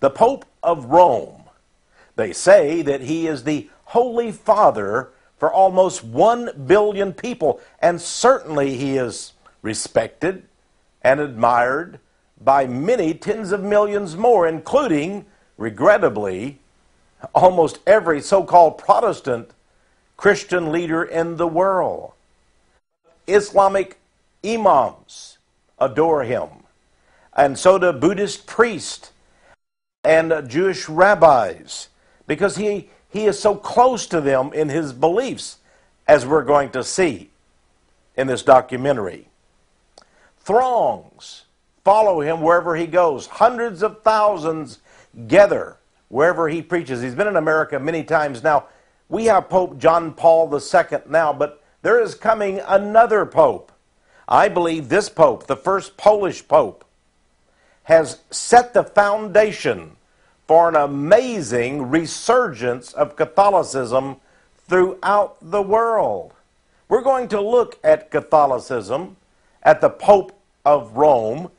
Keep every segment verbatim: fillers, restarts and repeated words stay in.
The Pope of Rome, they say that he is the Holy Father for almost one billion people, and certainly he is respected and admired by many tens of millions more, including, regrettably, almost every so-called Protestant Christian leader in the world. Islamic imams adore him, and so do Buddhist priests and Jewish rabbis, because he, he is so close to them in his beliefs, as we're going to see in this documentary. Throngs follow him wherever he goes. Hundreds of thousands gather wherever he preaches. He's been in America many times now. We have Pope John Paul the Second now, but there is coming another pope. I believe this pope, the first Polish pope, has set the foundation for an amazing resurgence of Catholicism throughout the world. We're going to look at Catholicism, at the Pope of Rome,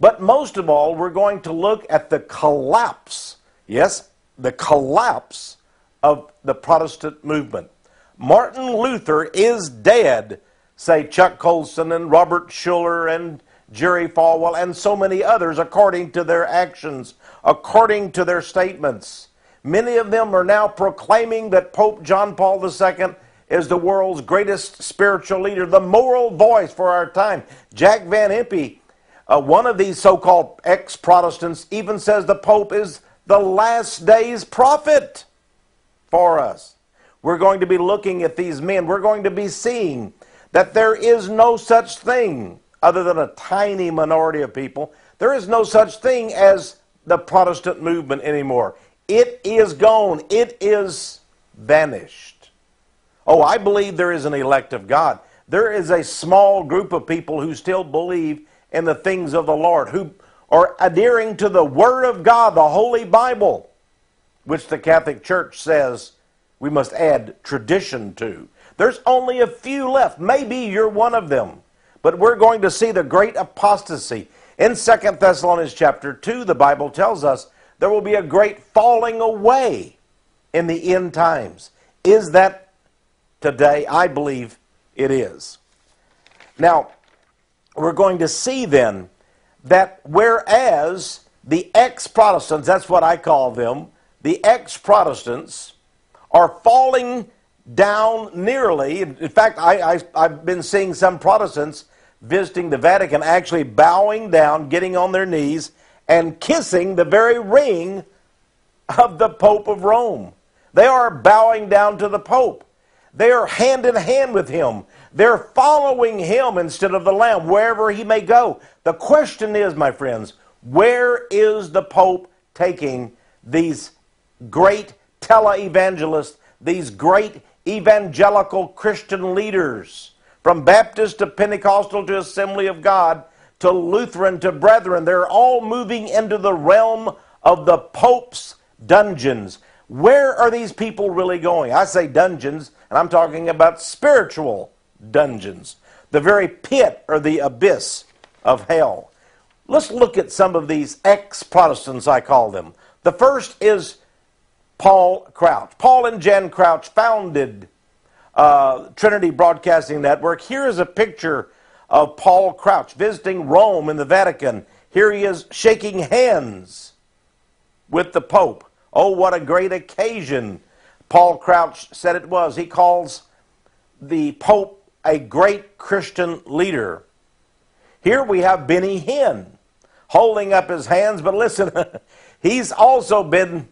but most of all, we're going to look at the collapse, yes, the collapse of the Protestant movement. Martin Luther is dead, say Chuck Colson and Robert Schuller and Jerry Falwell and so many others, according to their actions, according to their statements. Many of them are now proclaiming that Pope John Paul the Second is the world's greatest spiritual leader, the moral voice for our time. Jack Van Impe, uh, one of these so-called ex-Protestants, even says the Pope is the last day's prophet for us. We're going to be looking at these men. We're going to be seeing that there is no such thing, other than a tiny minority of people, there is no such thing as the Protestant movement anymore. It is gone. It is vanished. Oh, I believe there is an elect of God. There is a small group of people who still believe in the things of the Lord, who are adhering to the Word of God, the Holy Bible, which the Catholic Church says we must add tradition to. There's only a few left. Maybe you're one of them. But we're going to see the great apostasy. In Second Thessalonians chapter two, the Bible tells us there will be a great falling away in the end times. Is that today? I believe it is. Now, we're going to see then that whereas the ex-Protestants, that's what I call them, the ex-Protestants are falling down nearly. In fact, I, I, I've been seeing some Protestants visiting the Vatican actually bowing down, getting on their knees, and kissing the very ring of the Pope of Rome. They are bowing down to the Pope. They are hand in hand with him. They're following him instead of the Lamb, wherever he may go. The question is, my friends, where is the Pope taking these great televangelists, these great evangelical Christian leaders, from Baptist to Pentecostal to Assembly of God to Lutheran to Brethren? They're all moving into the realm of the Pope's dungeons. Where are these people really going? I say dungeons, and I'm talking about spiritual dungeons, the very pit or the abyss of hell. Let's look at some of these ex-Protestants, I call them. The first is Paul Crouch. Paul and Jan Crouch founded uh, Trinity Broadcasting Network. Here is a picture of Paul Crouch visiting Rome in the Vatican. Here he is shaking hands with the Pope. Oh, what a great occasion Paul Crouch said it was. He calls the Pope a great Christian leader. Here we have Benny Hinn holding up his hands, but listen, he's also been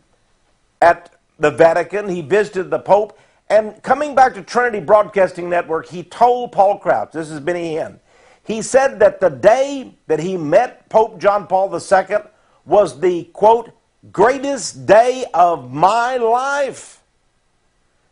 at the Vatican. He visited the Pope, and coming back to Trinity Broadcasting Network, he told Paul Crouch, this is Benny Hinn, he said that the day that he met Pope John Paul the Second was the, quote, greatest day of my life.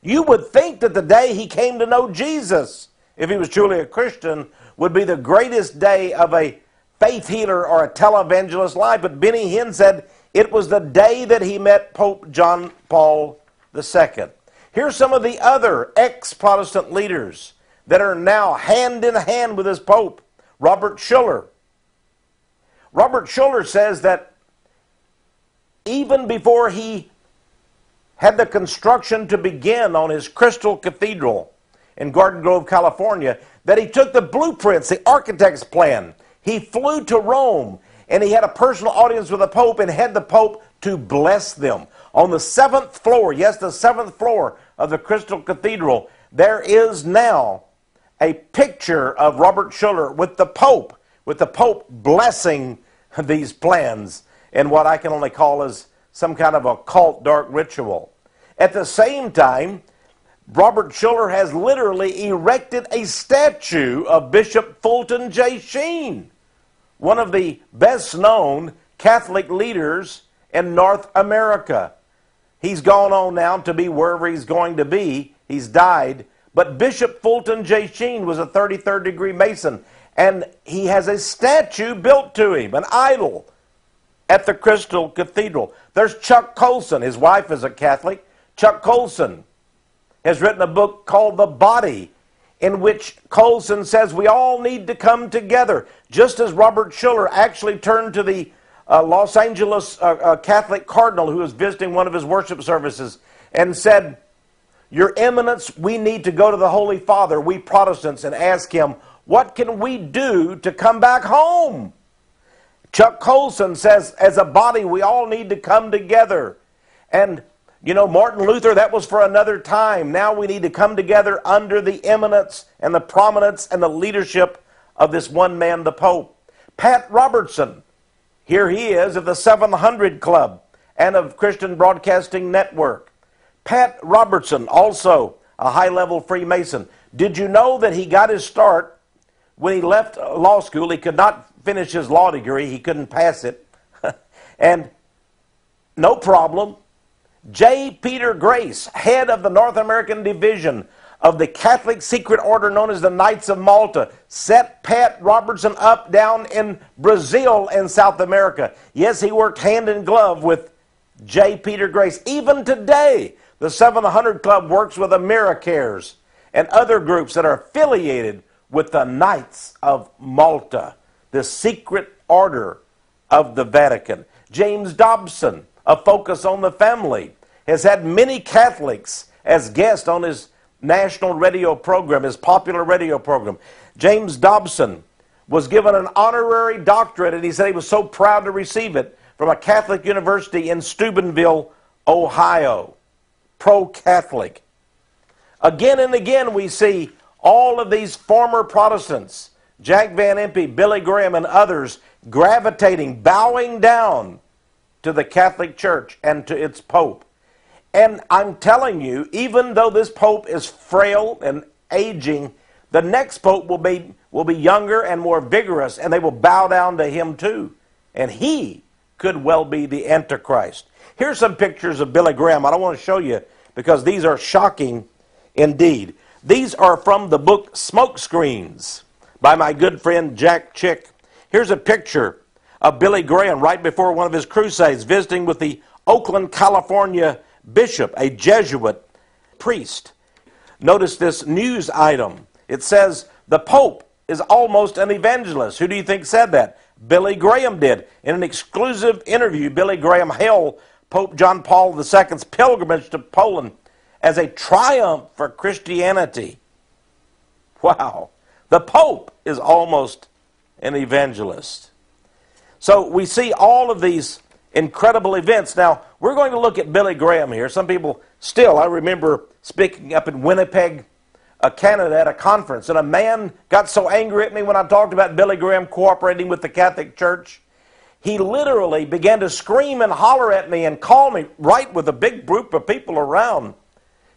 You would think that the day he came to know Jesus, if he was truly a Christian, would be the greatest day of a faith healer or a televangelist life, but Benny Hinn said it was the day that he met Pope John Paul the Second. Here's some of the other ex-Protestant leaders that are now hand in hand with this Pope. Robert Schuller. Robert Schuller says that even before he had the construction to begin on his Crystal Cathedral in Garden Grove, California, that he took the blueprints, the architect's plan. He flew to Rome, and he had a personal audience with the Pope and had the Pope to bless them. On the seventh floor, yes, the seventh floor of the Crystal Cathedral, there is now a picture of Robert Schuller with the Pope, with the Pope blessing these plans in what I can only call as some kind of occult dark ritual. At the same time, Robert Schuller has literally erected a statue of Bishop Fulton J. Sheen, one of the best-known Catholic leaders in North America. He's gone on now to be wherever he's going to be. He's died. But Bishop Fulton J. Sheen was a thirty-third degree Mason, and he has a statue built to him, an idol, at the Crystal Cathedral. There's Chuck Colson. His wife is a Catholic. Chuck Colson has written a book called The Body, in which Colson says we all need to come together, just as Robert Schuller actually turned to the uh, Los Angeles uh, uh, Catholic cardinal who was visiting one of his worship services and said, "Your Eminence, we need to go to the Holy Father, we Protestants, and ask him, what can we do to come back home?" Chuck Colson says, as a body, we all need to come together. And, you know, Martin Luther, that was for another time. Now we need to come together under the eminence and the prominence and the leadership of this one man, the Pope. Pat Robertson, here he is of the seven hundred Club and of Christian Broadcasting Network. Pat Robertson, also a high-level Freemason. Did you know that he got his start when he left law school? He could not finish his law degree. He couldn't pass it. And no problem. J. Peter Grace, head of the North American division of the Catholic secret order known as the Knights of Malta, set Pat Robertson up down in Brazil and South America. Yes, he worked hand in glove with J. Peter Grace. Even today, the seven hundred Club works with AmeriCares and other groups that are affiliated with the Knights of Malta, the secret order of the Vatican. James Dobson, a focus on the family, has had many Catholics as guests on his national radio program, his popular radio program. James Dobson was given an honorary doctorate, and he said he was so proud to receive it from a Catholic university in Steubenville, Ohio. Pro-Catholic. Again and again we see all of these former Protestants, Jack Van Impe, Billy Graham, and others gravitating, bowing down to the Catholic Church and to its Pope. And I'm telling you, even though this Pope is frail and aging, the next Pope will be, will be younger and more vigorous, and they will bow down to him too. And he could well be the Antichrist. Here's some pictures of Billy Graham. I don't want to show you because these are shocking indeed. These are from the book Smokescreens, by my good friend Jack Chick. Here's a picture of Billy Graham right before one of his crusades, visiting with the Oakland, California bishop, a Jesuit priest. Notice this news item. It says, "The Pope is almost an evangelist." Who do you think said that? Billy Graham did. In an exclusive interview, Billy Graham hailed Pope John Paul the Second's pilgrimage to Poland as a triumph for Christianity. Wow. The Pope is almost an evangelist. So we see all of these incredible events. Now, we're going to look at Billy Graham here. Some people still, I remember speaking up in Winnipeg, uh, Canada, at a conference, and a man got so angry at me when I talked about Billy Graham cooperating with the Catholic Church. He literally began to scream and holler at me and call me right with a big group of people around.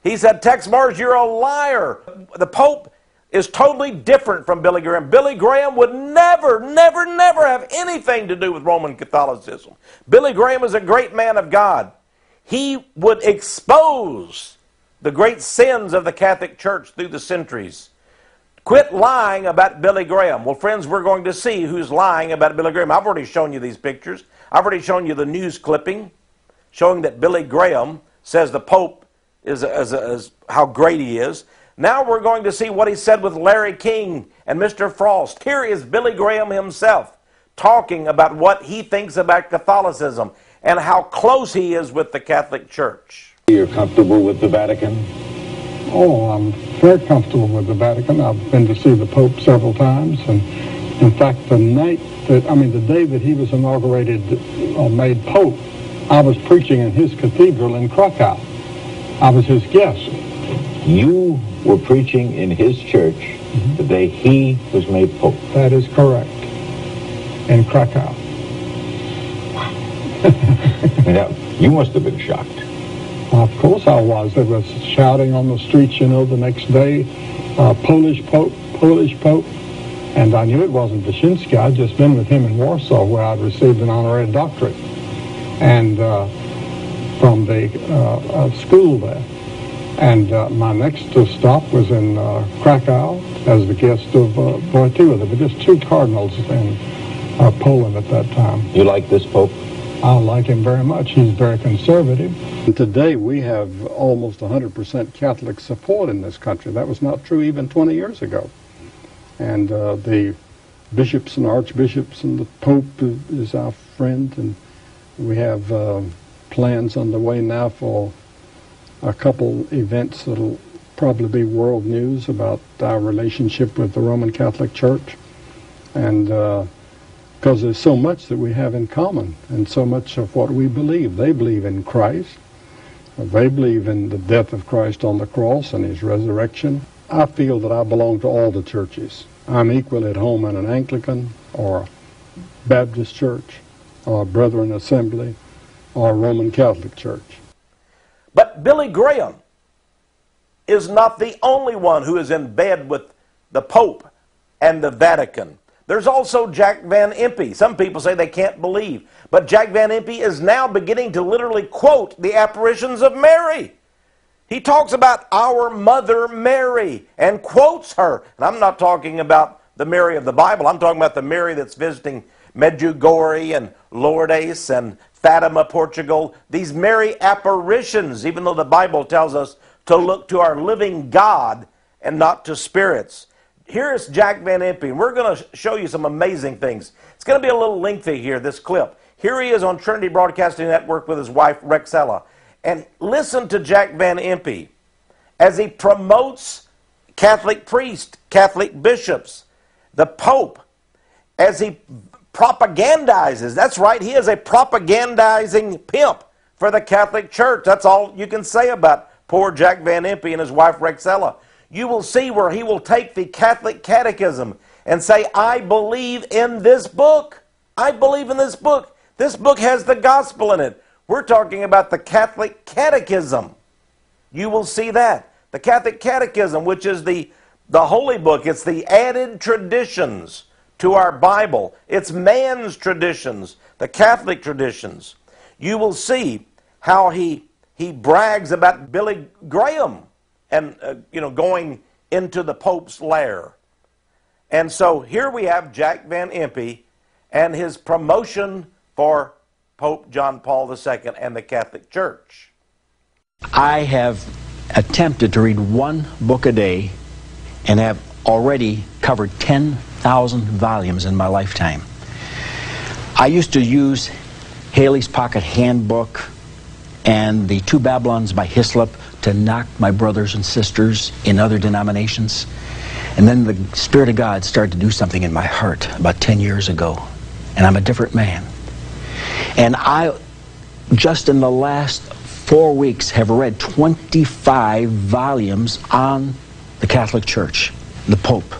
He said, "Tex Mars, you're a liar. The Pope is totally different from Billy Graham. Billy Graham would never, never, never have anything to do with Roman Catholicism. Billy Graham is a great man of God. He would expose the great sins of the Catholic Church through the centuries. Quit lying about Billy Graham." Well, friends, we're going to see who's lying about Billy Graham. I've already shown you these pictures. I've already shown you the news clipping showing that Billy Graham says the Pope is, is, is how great he is. Now we're going to see what he said with Larry King and Mister Frost. Here is Billy Graham himself talking about what he thinks about Catholicism. and how close he is with the Catholic Church. You're comfortable with the Vatican? Oh, I'm very comfortable with the Vatican. I've been to see the Pope several times, and in fact, the night that, I mean, the day that he was inaugurated or made Pope, I was preaching in his cathedral in Krakow. I was his guest. You were preaching in his church mm-hmm. the day he was made Pope. That is correct. In Krakow. Now, you must have been shocked. Of course I was. There was shouting on the streets, you know, the next day, uh, Polish Pope, Polish Pope. And I knew it wasn't Wyszynski. I'd just been with him in Warsaw, where I'd received an honorary doctorate and uh, from the uh, uh, school there. And uh, my next stop was in uh, Krakow as the guest of uh, Wojtyła. There were just two cardinals in uh, Poland at that time. You like this Pope? I like him very much. He's very conservative. Today we have almost one hundred percent Catholic support in this country. That was not true even twenty years ago. And uh, the bishops and archbishops and the Pope is our friend. And we have uh, plans underway now for a couple events that will probably be world news about our relationship with the Roman Catholic Church. And... Uh, because there's so much that we have in common and so much of what we believe. They believe in Christ. They believe in the death of Christ on the cross and his resurrection. I feel that I belong to all the churches. I'm equal at home in an Anglican or a Baptist church or a Brethren Assembly or a Roman Catholic church. But Billy Graham is not the only one who is in bed with the Pope and the Vatican. There's also Jack Van Impe. Some people say they can't believe. But Jack Van Impe is now beginning to literally quote the apparitions of Mary. He talks about our Mother Mary and quotes her. And I'm not talking about the Mary of the Bible. I'm talking about the Mary that's visiting Medjugorje and Lourdes and Fatima, Portugal. These Mary apparitions, even though the Bible tells us to look to our living God and not to spirits. Here's Jack Van Impe, and we're going to show you some amazing things. It's going to be a little lengthy here, this clip. Here he is on Trinity Broadcasting Network with his wife, Rexella. And listen to Jack Van Impe as he promotes Catholic priests, Catholic bishops, the Pope, as he propagandizes. That's right, he is a propagandizing pimp for the Catholic Church. That's all you can say about poor Jack Van Impe and his wife, Rexella. You will see where he will take the Catholic Catechism and say, I believe in this book. I believe in this book. This book has the gospel in it. We're talking about the Catholic Catechism. You will see that. The Catholic Catechism, which is the, the holy book. It's the added traditions to our Bible. It's man's traditions, the Catholic traditions. You will see how he, he brags about Billy Graham and, uh, you know, going into the Pope's lair. And so here we have Jack Van Impe and his promotion for Pope John Paul the Second and the Catholic Church. I have attempted to read one book a day and have already covered ten thousand volumes in my lifetime. I used to use Haley's Pocket Handbook and the Two Babylons by Hyslop to knock my brothers and sisters in other denominations. And then the Spirit of God started to do something in my heart about ten years ago. And I'm a different man. And I, just in the last four weeks, have read twenty-five volumes on the Catholic Church, the Pope.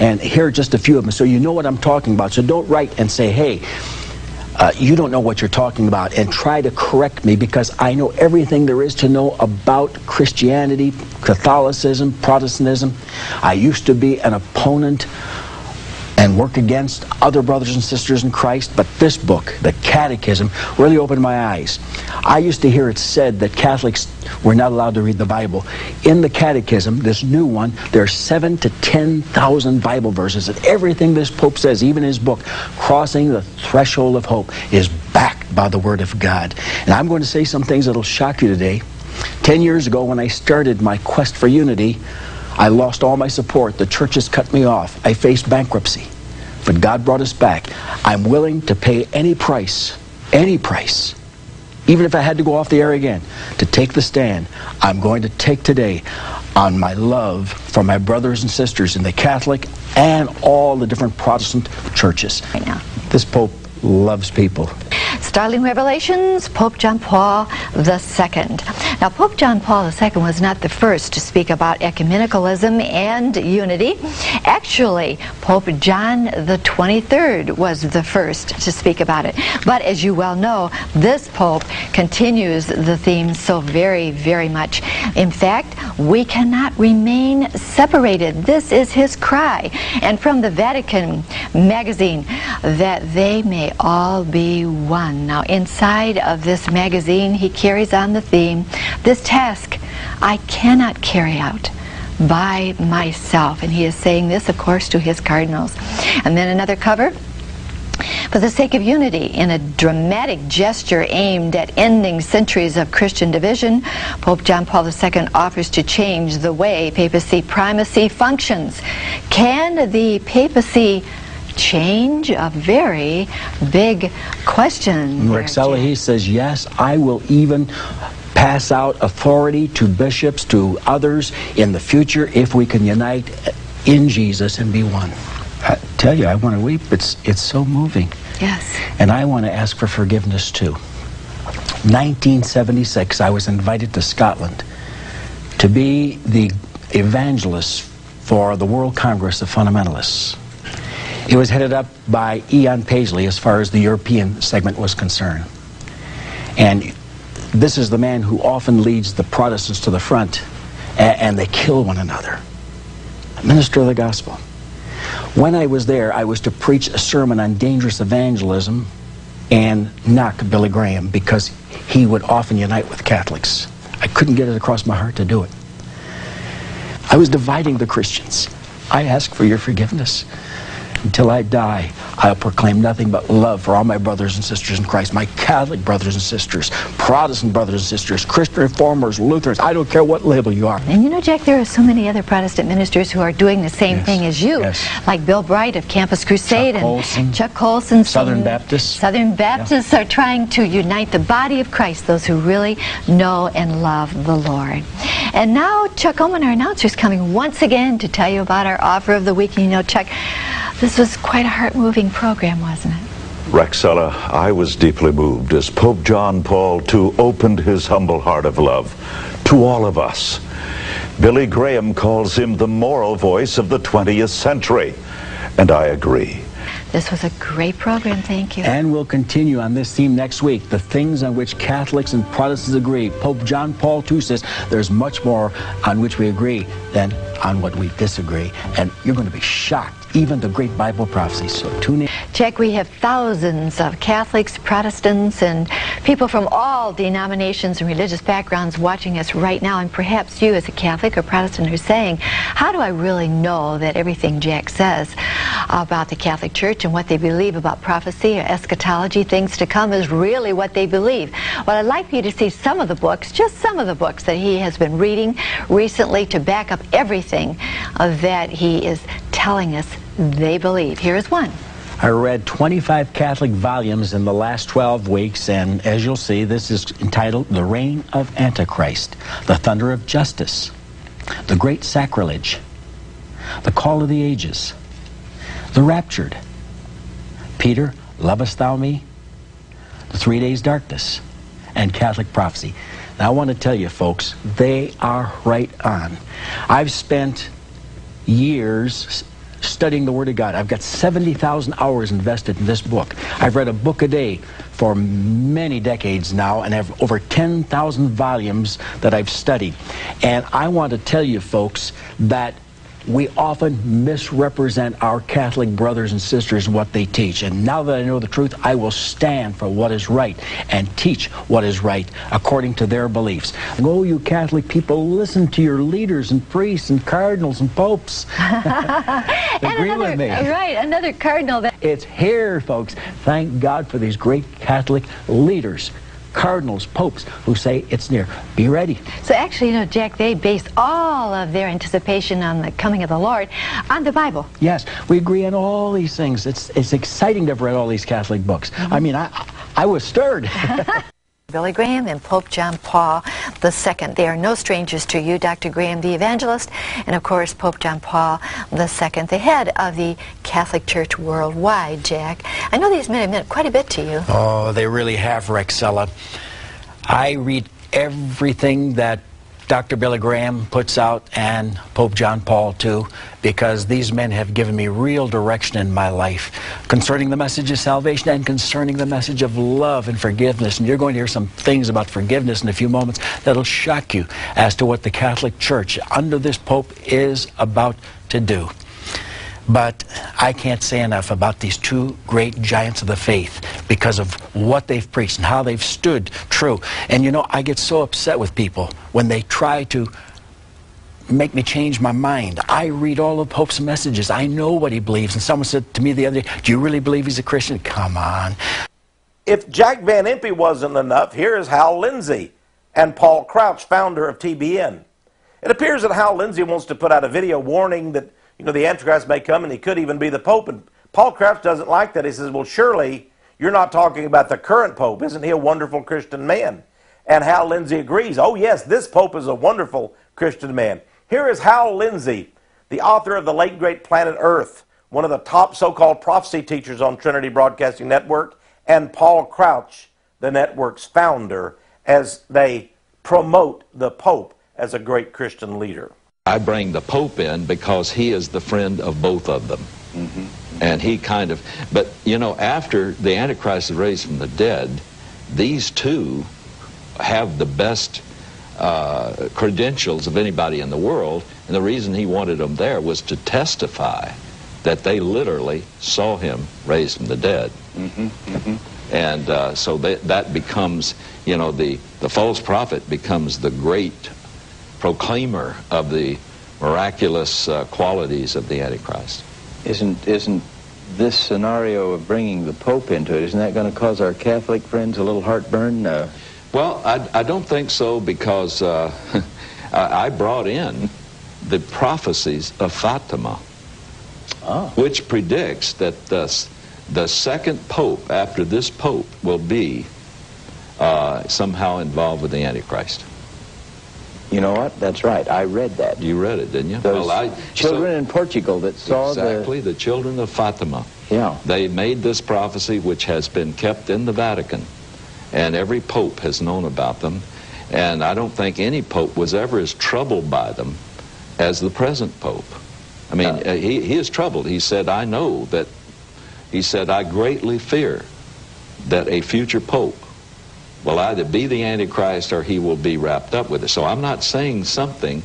And here are just a few of them, so you know what I'm talking about. So don't write and say, hey, Uh, you don't know what you're talking about, and try to correct me, because I know everything there is to know about Christianity, Catholicism, Protestantism. I used to be an opponent and work against other brothers and sisters in Christ, but this book, the Catechism, really opened my eyes. I used to hear it said that Catholics were not allowed to read the Bible. In the Catechism, this new one, there are seven to ten thousand Bible verses, and everything this Pope says, even his book, Crossing the Threshold of Hope, is backed by the Word of God. And I'm going to say some things that'll shock you today. Ten years ago, when I started my quest for unity, I lost all my support. The churches cut me off. I faced bankruptcy. But God brought us back. I'm willing to pay any price, any price, even if I had to go off the air again, to take the stand I'm going to take today on my love for my brothers and sisters in the Catholic and all the different Protestant churches. Right now. This Pope loves people. Startling revelations, Pope John Paul the Second. Now, Pope John Paul the Second was not the first to speak about ecumenicalism and unity. Actually, Pope John the twenty-third was the first to speak about it. But as you well know, this Pope continues the theme so very, very much. In fact, we cannot remain separated. This is his cry. And from the Vatican magazine, that they may all be one. Now, inside of this magazine, he carries on the theme, this task I cannot carry out by myself. And he is saying this, of course, to his cardinals. And then another cover, for the sake of unity, in a dramatic gesture aimed at ending centuries of Christian division, Pope John Paul the Second offers to change the way papacy primacy functions. Can the papacy change? A very big question. Rick Salehi says, yes, I will even pass out authority to bishops, to others in the future if we can unite in Jesus and be one. I tell you, I want to weep. It's, it's so moving. Yes. And I want to ask for forgiveness too. nineteen seventy-six, I was invited to Scotland to be the evangelist for the World Congress of Fundamentalists. It was headed up by Eon Paisley as far as the European segment was concerned. And this is the man who often leads the Protestants to the front, and they kill one another. A minister of the gospel. When I was there, I was to preach a sermon on dangerous evangelism and knock Billy Graham, because he would often unite with Catholics. I couldn't get it across my heart to do it. I was dividing the Christians. I ask for your forgiveness. Until I die, I'll proclaim nothing but love for all my brothers and sisters in Christ, my Catholic brothers and sisters, Protestant brothers and sisters, Christian Reformers, Lutherans, I don't care what label you are. And you know, Jack, there are so many other Protestant ministers who are doing the same yes. thing as you, yes. like Bill Bright of Campus Crusade, Chuck and Olson, Chuck Colson, Southern Baptists. Southern Baptists yeah. are trying to unite the body of Christ, those who really know and love the Lord. And now Chuck Oman, our announcer, is coming once again to tell you about our offer of the week. And you know, Chuck, this was quite a heart-moving program, wasn't it? Rexella, I was deeply moved as Pope John Paul the Second opened his humble heart of love to all of us. Billy Graham calls him the moral voice of the twentieth century, and I agree. This was a great program, thank you. And we'll continue on this theme next week, the things on which Catholics and Protestants agree. Pope John Paul the Second says there's much more on which we agree than on what we disagree. And you're going to be shocked, even the great Bible prophecies. So tune in. Jack, we have thousands of Catholics, Protestants, and people from all denominations and religious backgrounds watching us right now. And perhaps you, as a Catholic or Protestant, are saying, how do I really know that everything Jack says about the Catholic Church and what they believe about prophecy or eschatology, things to come, is really what they believe? Well, I'd like for you to see some of the books, just some of the books that he has been reading recently to back up everything that he is telling us they believe. Here is one. I read twenty-five Catholic volumes in the last twelve weeks, and as you'll see, this is entitled The Reign of Antichrist, The Thunder of Justice, The Great Sacrilege, The Call of the Ages, The Raptured, Peter, Lovest Thou Me, The Three Days Darkness, and Catholic Prophecy. Now, I want to tell you, folks, they are right on. I've spent years studying the Word of God. I've got seventy thousand hours invested in this book. I've read a book a day for many decades now, and I have over ten thousand volumes that I've studied. And I want to tell you, folks, that we often misrepresent our Catholic brothers and sisters and what they teach. And now that I know the truth, I will stand for what is right and teach what is right according to their beliefs. Go, you Catholic people, listen to your leaders and priests and cardinals and popes. Agree another, with me. Right, another cardinal. That it's here, folks. Thank God for these great Catholic leaders. Cardinals, popes, who say it's near. Be ready. So actually, you know, Jack, they base all of their anticipation on the coming of the Lord on the Bible. Yes, we agree on all these things. It's, it's exciting to have read all these Catholic books. Mm-hmm. I mean, I, I was stirred. Billy Graham and Pope John Paul the Second. They are no strangers to you, Doctor Graham the Evangelist, and of course Pope John Paul the Second, the head of the Catholic Church worldwide. Jack, I know these men have meant quite a bit to you. Oh, they really have, Rexella. I read everything that Doctor Billy Graham puts out, and Pope John Paul too, because these men have given me real direction in my life concerning the message of salvation and concerning the message of love and forgiveness. And you're going to hear some things about forgiveness in a few moments that'll shock you as to what the Catholic Church under this Pope is about to do. But I can't say enough about these two great giants of the faith because of what they've preached and how they've stood true. And you know, I get so upset with people when they try to make me change my mind. I read all of Pope's messages. I know what he believes. And someone said to me the other day, "Do you really believe he's a Christian?" Come on. If Jack Van Impe wasn't enough, here is Hal Lindsey and Paul Crouch, founder of T B N. It appears that Hal Lindsey wants to put out a video warning that, you know, the Antichrist may come and he could even be the Pope. And Paul Crouch doesn't like that. He says, well, surely you're not talking about the current Pope. Isn't he a wonderful Christian man? And Hal Lindsey agrees. Oh, yes, this Pope is a wonderful Christian man. Here is Hal Lindsey, the author of The Late Great Planet Earth, one of the top so-called prophecy teachers on Trinity Broadcasting Network, and Paul Crouch, the network's founder, as they promote the Pope as a great Christian leader. I bring the Pope in because he is the friend of both of them. Mm-hmm. And he kind of, but you know, after the Antichrist is raised from the dead, these two have the best uh, credentials of anybody in the world, and the reason he wanted them there was to testify that they literally saw him raised from the dead. Mm-hmm. Mm-hmm. And uh, so that, that becomes, you know, the, the false prophet becomes the great proclaimer of the miraculous uh, qualities of the Antichrist. Isn't, isn't this scenario of bringing the Pope into it, isn't that going to cause our Catholic friends a little heartburn? No. Well, I, I don't think so, because uh, I brought in the prophecies of Fatima, oh. which predicts that the, the second Pope after this Pope will be uh, somehow involved with the Antichrist. You know what? That's right. I read that. You read it, didn't you? Those well, I, children so, in Portugal that saw exactly the, the children of Fatima. Yeah. They made this prophecy, which has been kept in the Vatican, and every Pope has known about them. And I don't think any Pope was ever as troubled by them as the present Pope. I mean, uh, he, he is troubled. He said, I know that, he said, I greatly fear that a future Pope will either be the Antichrist or he will be wrapped up with it. So I'm not saying something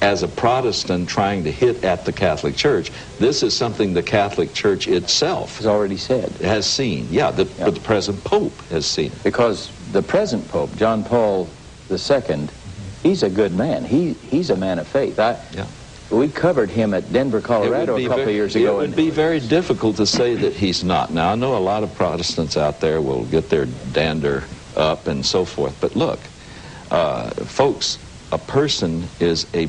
as a Protestant trying to hit at the Catholic Church. This is something the Catholic Church itself has already said, has seen. Yeah, the, yeah. the present Pope has seen it. Because the present Pope, John Paul the Second, he's a good man. He he's a man of faith. I, yeah. We covered him at Denver, Colorado a couple very, of years ago. It would be very difficult to say that he's not. Now, I know a lot of Protestants out there will get their dander up and so forth, but look, uh, folks, a person is a,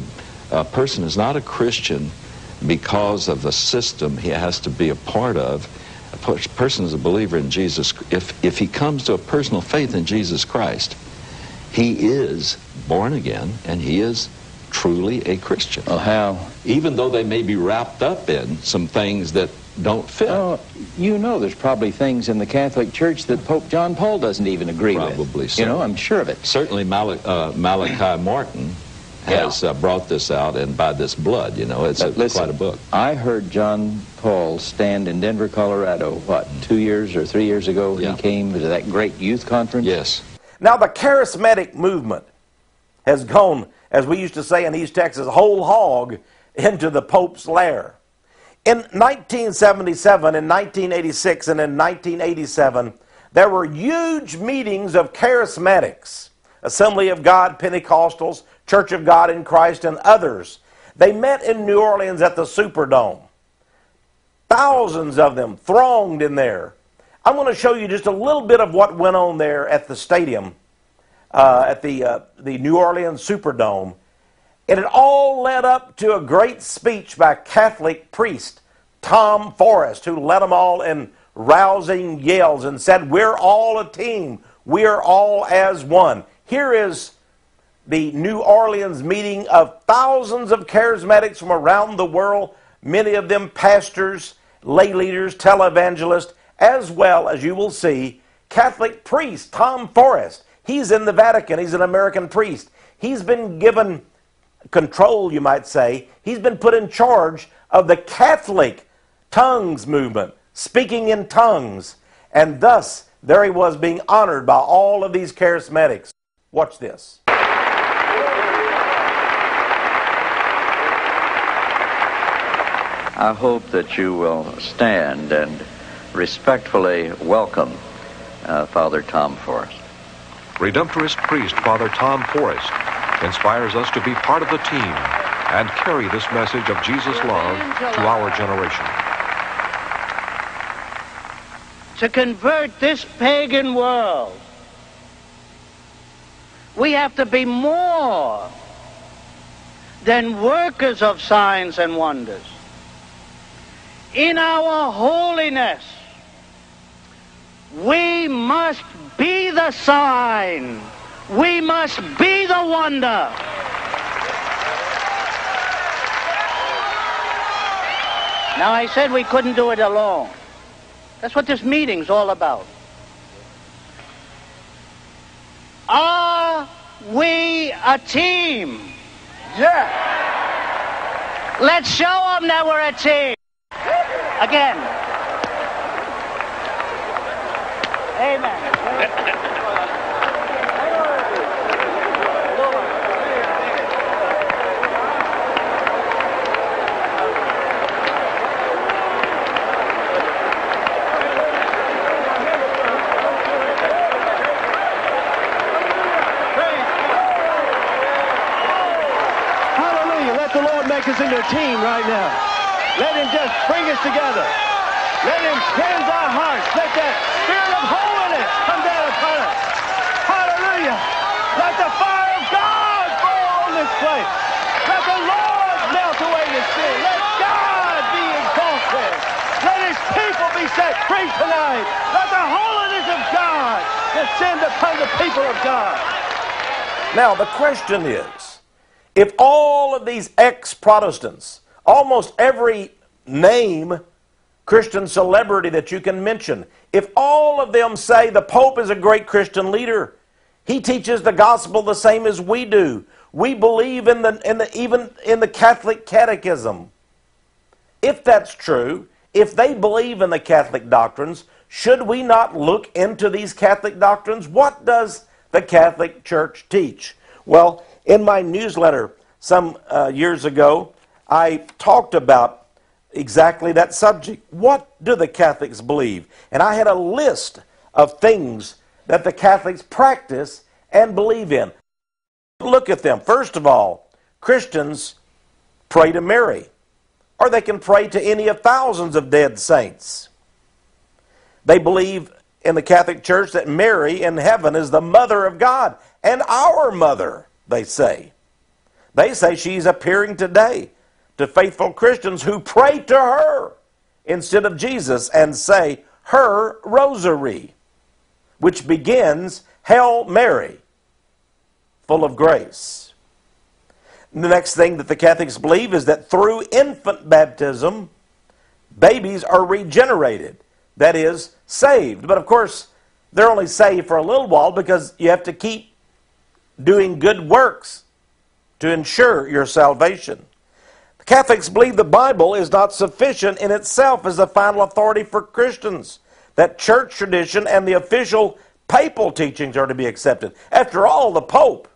a person is not a Christian because of the system he has to be a part of. A person is a believer in Jesus. If if he comes to a personal faith in Jesus Christ, he is born again and he is truly a Christian. Well, how? Even though they may be wrapped up in some things that don't fit. Oh, you know, there's probably things in the Catholic Church that Pope John Paul doesn't even agree probably with. Probably so. You know, I'm sure of it. Certainly Mal uh, Malachi Martin has yeah. uh, brought this out, and By This Blood, you know, it's a, listen, quite a book. I heard John Paul stand in Denver, Colorado, what, two years or three years ago? Yeah. He came to that great youth conference? Yes. Now, the charismatic movement has gone, as we used to say in East Texas, whole hog into the Pope's lair. In nineteen seventy-seven, in nineteen eighty-six, and in nineteen eighty-seven, there were huge meetings of charismatics, Assembly of God, Pentecostals, Church of God in Christ, and others. They met in New Orleans at the Superdome. Thousands of them thronged in there. I'm going to show you just a little bit of what went on there at the stadium, uh, at the, uh, the New Orleans Superdome. And it all led up to a great speech by Catholic priest Tom Forrest, who led them all in rousing yells and said, "We're all a team. We are all as one. Here is the New Orleans meeting of thousands of charismatics from around the world, many of them pastors, lay leaders, televangelists, as well as you will see Catholic priest Tom Forrest. He's in the Vatican. He's an American priest. He's been given control, you might say. He's been put in charge of the Catholic tongues movement, speaking in tongues. And thus, there he was being honored by all of these charismatics. Watch this. I hope that you will stand and respectfully welcome uh, Father Tom Forrest. Redemptorist priest Father Tom Forrest inspires us to be part of the team and carry this message of Jesus' love to our generation. To convert this pagan world, we have to be more than workers of signs and wonders. In our holiness, we must be the sign. We must be the wonder. Now, I said we couldn't do it alone. That's what this meeting's all about. Are we a team? Yeah. Let's show them that we're a team. Again. Amen. Hallelujah. Let the Lord make us into a team right now. Let him just bring us together. Let him cleanse our hearts. Let that spirit of holiness come down upon us. Hallelujah. Let the fire of God fall on this place. Let the Lord melt away this sin. Let God be exalted. Let his people be set free tonight. Let the holiness of God descend upon the people of God. Now, the question is, if all of these ex-Protestants, almost every name, Christian celebrity that you can mention, if all of them say the Pope is a great Christian leader, he teaches the gospel the same as we do, we believe in the, in the, even in the Catholic catechism. If that's true, if they believe in the Catholic doctrines, should we not look into these Catholic doctrines? What does the Catholic Church teach? Well, in my newsletter some uh, years ago, I talked about exactly that subject. What do the Catholics believe? And I had a list of things that the Catholics practice and believe in. Look at them. First of all, Christians pray to Mary, or they can pray to any of thousands of dead saints. They believe in the Catholic Church that Mary in heaven is the mother of God and our mother, they say. They say she's appearing today to faithful Christians who pray to her instead of Jesus and say her rosary, which begins, Hail Mary, full of grace. And the next thing that the Catholics believe is that through infant baptism, babies are regenerated, that is, saved. But of course, they're only saved for a little while because you have to keep doing good works to ensure your salvation. Catholics believe the Bible is not sufficient in itself as the final authority for Christians, that church tradition and the official papal teachings are to be accepted. After all, the Pope,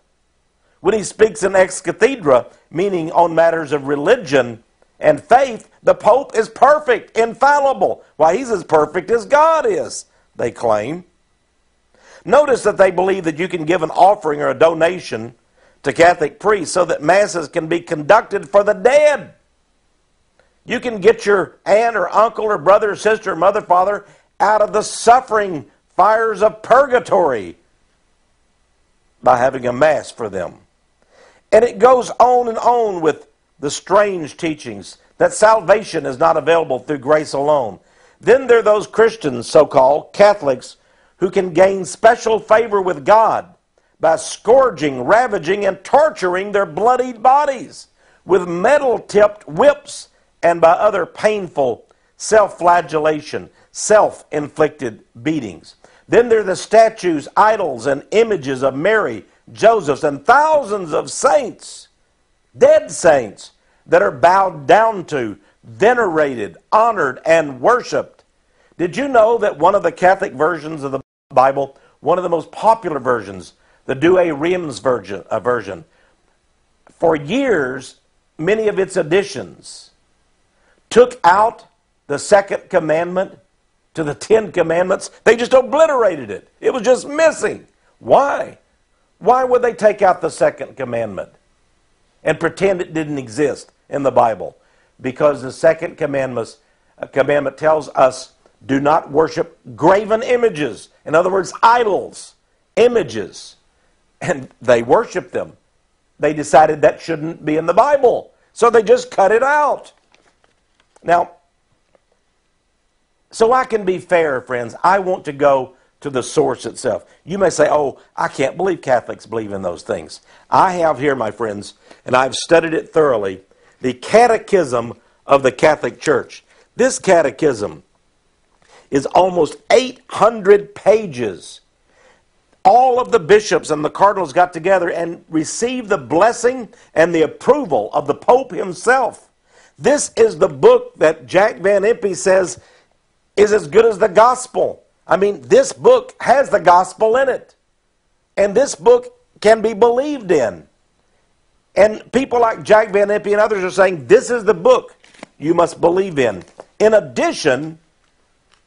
when he speaks in ex cathedra, meaning on matters of religion and faith, the Pope is perfect, infallible. Why, he's as perfect as God is, they claim. Notice that they believe that you can give an offering or a donation to Catholic priests so that masses can be conducted for the dead. You can get your aunt or uncle or brother or sister or mother, father out of the suffering fires of purgatory by having a mass for them. And it goes on and on with the strange teachings that salvation is not available through grace alone. Then there are those Christians, so-called Catholics, who can gain special favor with God by scourging, ravaging, and torturing their bloodied bodies with metal-tipped whips and by other painful self-flagellation, self-inflicted beatings. Then there are the statues, idols, and images of Mary, Joseph, and thousands of saints, dead saints, that are bowed down to, venerated, honored, and worshiped. Did you know that one of the Catholic versions of the Bible, one of the most popular versions, the Douay-Rheims version, uh, version, for years, many of its editions took out the second commandment to the Ten Commandments? They just obliterated it. It was just missing. Why? Why would they take out the second commandment and pretend it didn't exist in the Bible? Because the second commandment, uh, commandment tells us, do not worship graven images. In other words, idols, images. And they worship them. They decided that shouldn't be in the Bible. So they just cut it out. Now, so I can be fair, friends. I want to go to the source itself. You may say, oh, I can't believe Catholics believe in those things. I have here, my friends, and I've studied it thoroughly, the Catechism of the Catholic Church. This catechism is almost eight hundred pages. All of the bishops and the cardinals got together and received the blessing and the approval of the Pope himself. This is the book that Jack Van Impe says is as good as the gospel. I mean, this book has the gospel in it. And this book can be believed in. And people like Jack Van Impe and others are saying, this is the book you must believe in, in addition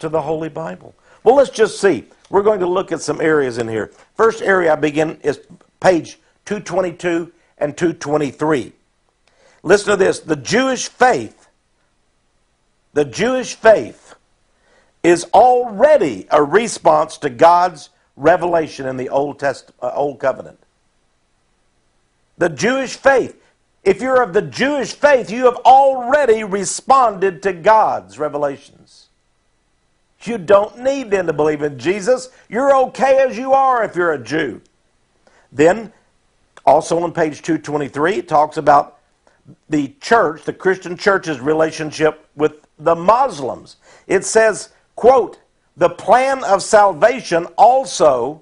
to the Holy Bible. Well, let's just see. We're going to look at some areas in here. First area I begin is page two twenty-two and two twenty-three. Listen to this. The Jewish faith, the Jewish faith is already a response to God's revelation in the Old Testament, uh, Old Covenant. The Jewish faith. If you're of the Jewish faith, you have already responded to God's revelations. You don't need then to believe in Jesus. You're okay as you are if you're a Jew. Then, also on page two twenty-three, it talks about the church, the Christian church's relationship with the Muslims. It says, quote, the plan of salvation also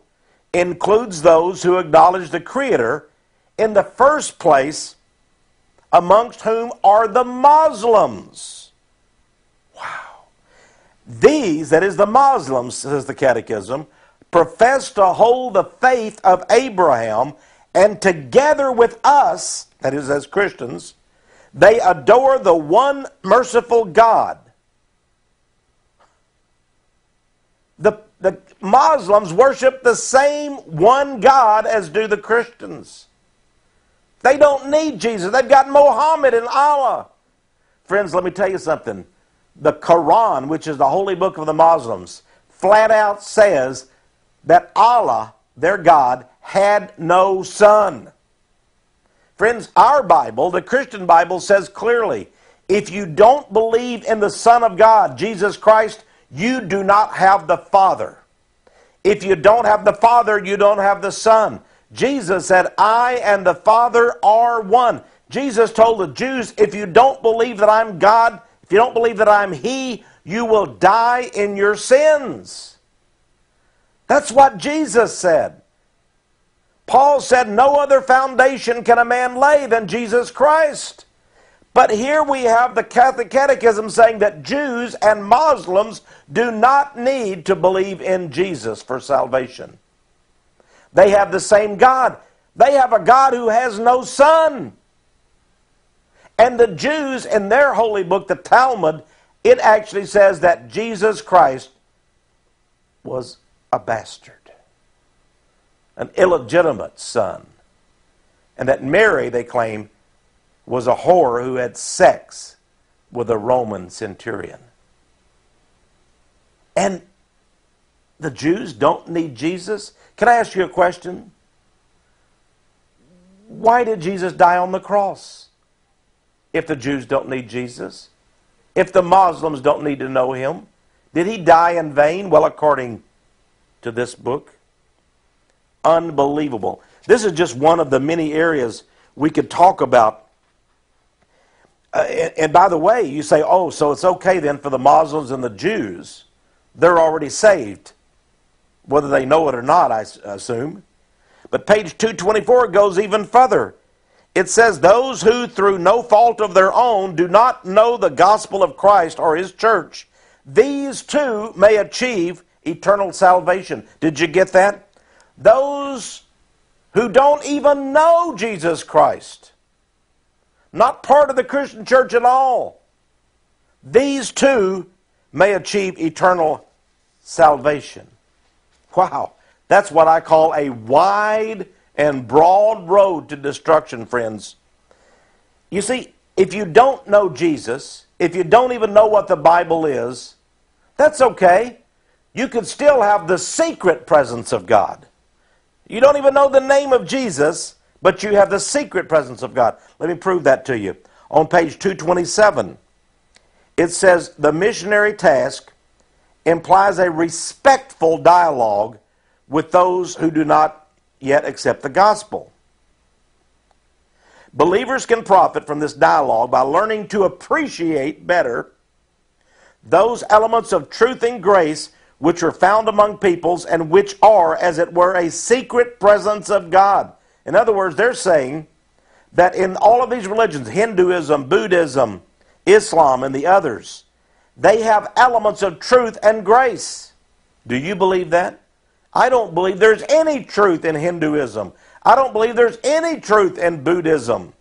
includes those who acknowledge the Creator in the first place, amongst whom are the Muslims. Wow. These, that is the Muslims, says the Catechism, profess to hold the faith of Abraham, and together with us, that is as Christians, they adore the one merciful God. The, the Muslims worship the same one God as do the Christians. They don't need Jesus. They've got Mohammed and Allah. Friends, let me tell you something. The Quran, which is the holy book of the Muslims, flat out says that Allah, their God, had no son. Friends, our Bible, the Christian Bible, says clearly, if you don't believe in the Son of God, Jesus Christ, you do not have the Father. If you don't have the Father, you don't have the Son. Jesus said, I and the Father are one. Jesus told the Jews, if you don't believe that I'm God, if you don't believe that I'm He, you will die in your sins. That's what Jesus said. Paul said, no other foundation can a man lay than Jesus Christ. But here we have the Catholic Catechism saying that Jews and Muslims do not need to believe in Jesus for salvation. They have the same God. They have a God who has no son. And the Jews, in their holy book, the Talmud, it actually says that Jesus Christ was a bastard, an illegitimate son. And that Mary, they claim, was a whore who had sex with a Roman centurion. And the Jews don't need Jesus. Can I ask you a question? Why did Jesus die on the cross if the Jews don't need Jesus? If the Muslims don't need to know Him? Did He die in vain? Well, according to this book. Unbelievable. This is just one of the many areas we could talk about. Uh, and, and by the way, you say, oh, so it's okay then for the Muslims and the Jews. They're already saved, whether they know it or not, I assume. But page two twenty-four goes even further. It says, those who through no fault of their own do not know the gospel of Christ or his church, these too may achieve eternal salvation. Did you get that? Those who don't even know Jesus Christ, not part of the Christian church at all, these too may achieve eternal salvation. Wow, that's what I call a wide and broad road to destruction, friends. You see, if you don't know Jesus, if you don't even know what the Bible is, that's okay. You could still have the secret presence of God. You don't even know the name of Jesus, but you have the secret presence of God. Let me prove that to you. On page two twenty-seven, it says, the missionary task implies a respectful dialogue with those who do not yet accept the gospel. Believers can profit from this dialogue by learning to appreciate better those elements of truth and grace which are found among peoples and which are, as it were, a secret presence of God. In other words, they're saying that in all of these religions, Hinduism, Buddhism, Islam, and the others, they have elements of truth and grace. Do you believe that? I don't believe there's any truth in Hinduism. I don't believe there's any truth in Buddhism.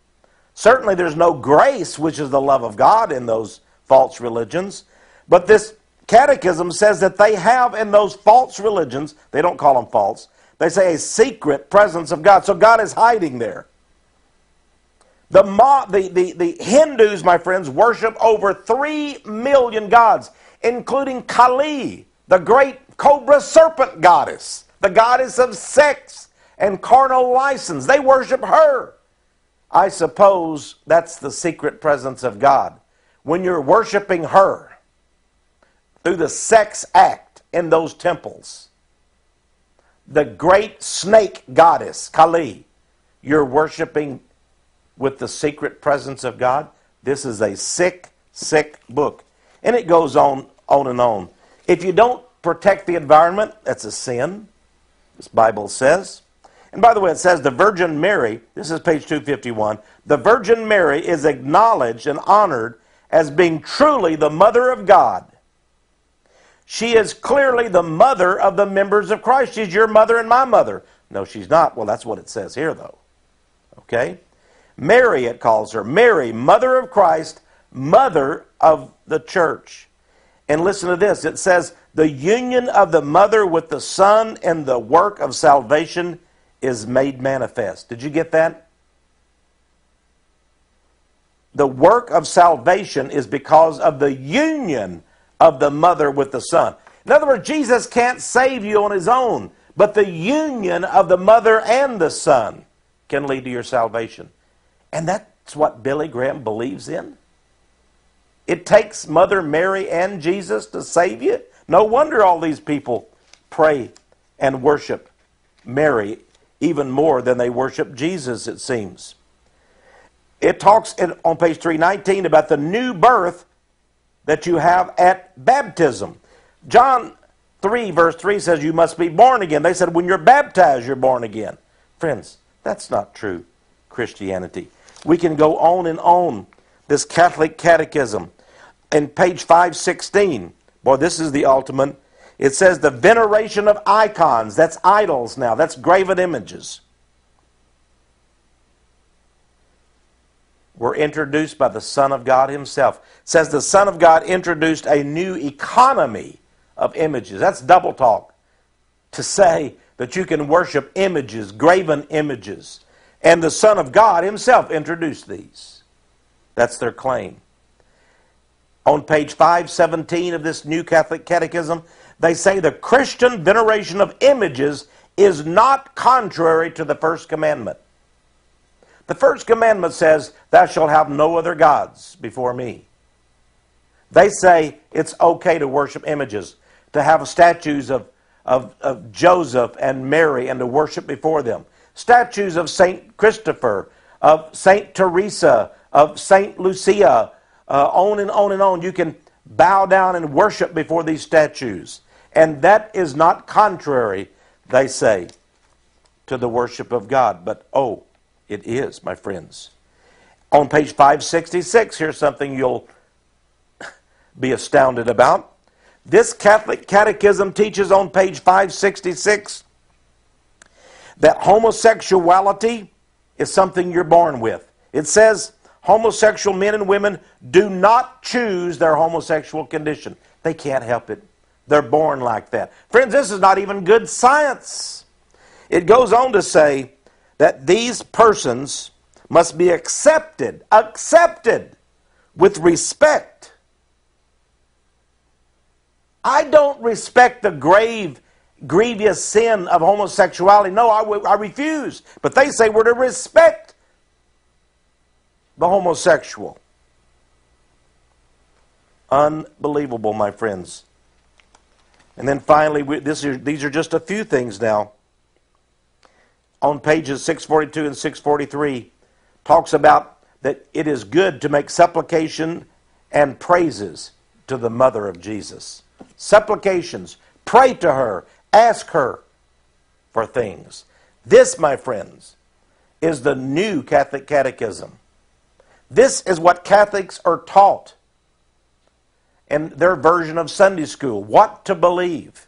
Certainly there's no grace, which is the love of God, in those false religions. But this catechism says that they have in those false religions, they don't call them false, they say a secret presence of God. So God is hiding there. The, the, the, the Hindus, my friends, worship over three million gods, including Kali, the great cobra serpent goddess, the goddess of sex and carnal license. They worship her. I suppose that's the secret presence of God. When you're worshiping her through the sex act in those temples, the great snake goddess, Kali, you're worshiping with the secret presence of God. This is a sick, sick book. And it goes on, on and on. If you don't protect the environment, that's a sin, this Bible says. And by the way, it says the Virgin Mary, this is page two fifty-one, the Virgin Mary is acknowledged and honored as being truly the Mother of God. She is clearly the mother of the members of Christ. She's your mother and my mother. No, she's not. Well, that's what it says here, though. Okay? Mary, it calls her. Mary, mother of Christ, mother of the church. And listen to this. It says, the union of the mother with the son and the work of salvation is made manifest. Did you get that? The work of salvation is because of the union of the mother with the son. In other words, Jesus can't save you on his own, but the union of the mother and the son can lead to your salvation. And that's what Billy Graham believes in. It takes Mother Mary and Jesus to save you. No wonder all these people pray and worship Mary even more than they worship Jesus, it seems. It talks in, on page three nineteen about the new birth that you have at baptism. John three verse three says you must be born again. They said when you're baptized, you're born again. Friends, that's not true Christianity. We can go on and on. This Catholic Catechism, in page five sixteen, boy, this is the ultimate. It says the veneration of icons, that's idols now, that's graven images, were introduced by the Son of God himself. It says the Son of God introduced a new economy of images. That's double talk, to say that you can worship images, graven images, and the Son of God himself introduced these. That's their claim. On page five seventeen of this New Catholic Catechism, they say the Christian veneration of images is not contrary to the first commandment. The first commandment says, thou shalt have no other gods before me. They say it's okay to worship images, to have statues of, of, of Joseph and Mary and to worship before them. Statues of Saint Christopher, of Saint Teresa, of Saint Lucia, uh, on and on and on. You can bow down and worship before these statues. And that is not contrary, they say, to the worship of God. But oh, it is, my friends. On page five sixty-six, here's something you'll be astounded about. This Catholic Catechism teaches on page five sixty-six that homosexuality is something you're born with. It says homosexual men and women do not choose their homosexual condition. They can't help it. They're born like that. Friends, this is not even good science. It goes on to say that these persons must be accepted, accepted with respect. I don't respect the grave, grievous sin of homosexuality. No, I, I refuse. But they say we're to respect the homosexual. Unbelievable, my friends. And then finally, we, this is, these are just a few things now. On pages six forty-two and six forty-three, talks about that it is good to make supplication and praises to the mother of Jesus. Supplications, pray to her, ask her for things. This, my friends, is the new Catholic Catechism. This is what Catholics are taught in their version of Sunday school, what to believe.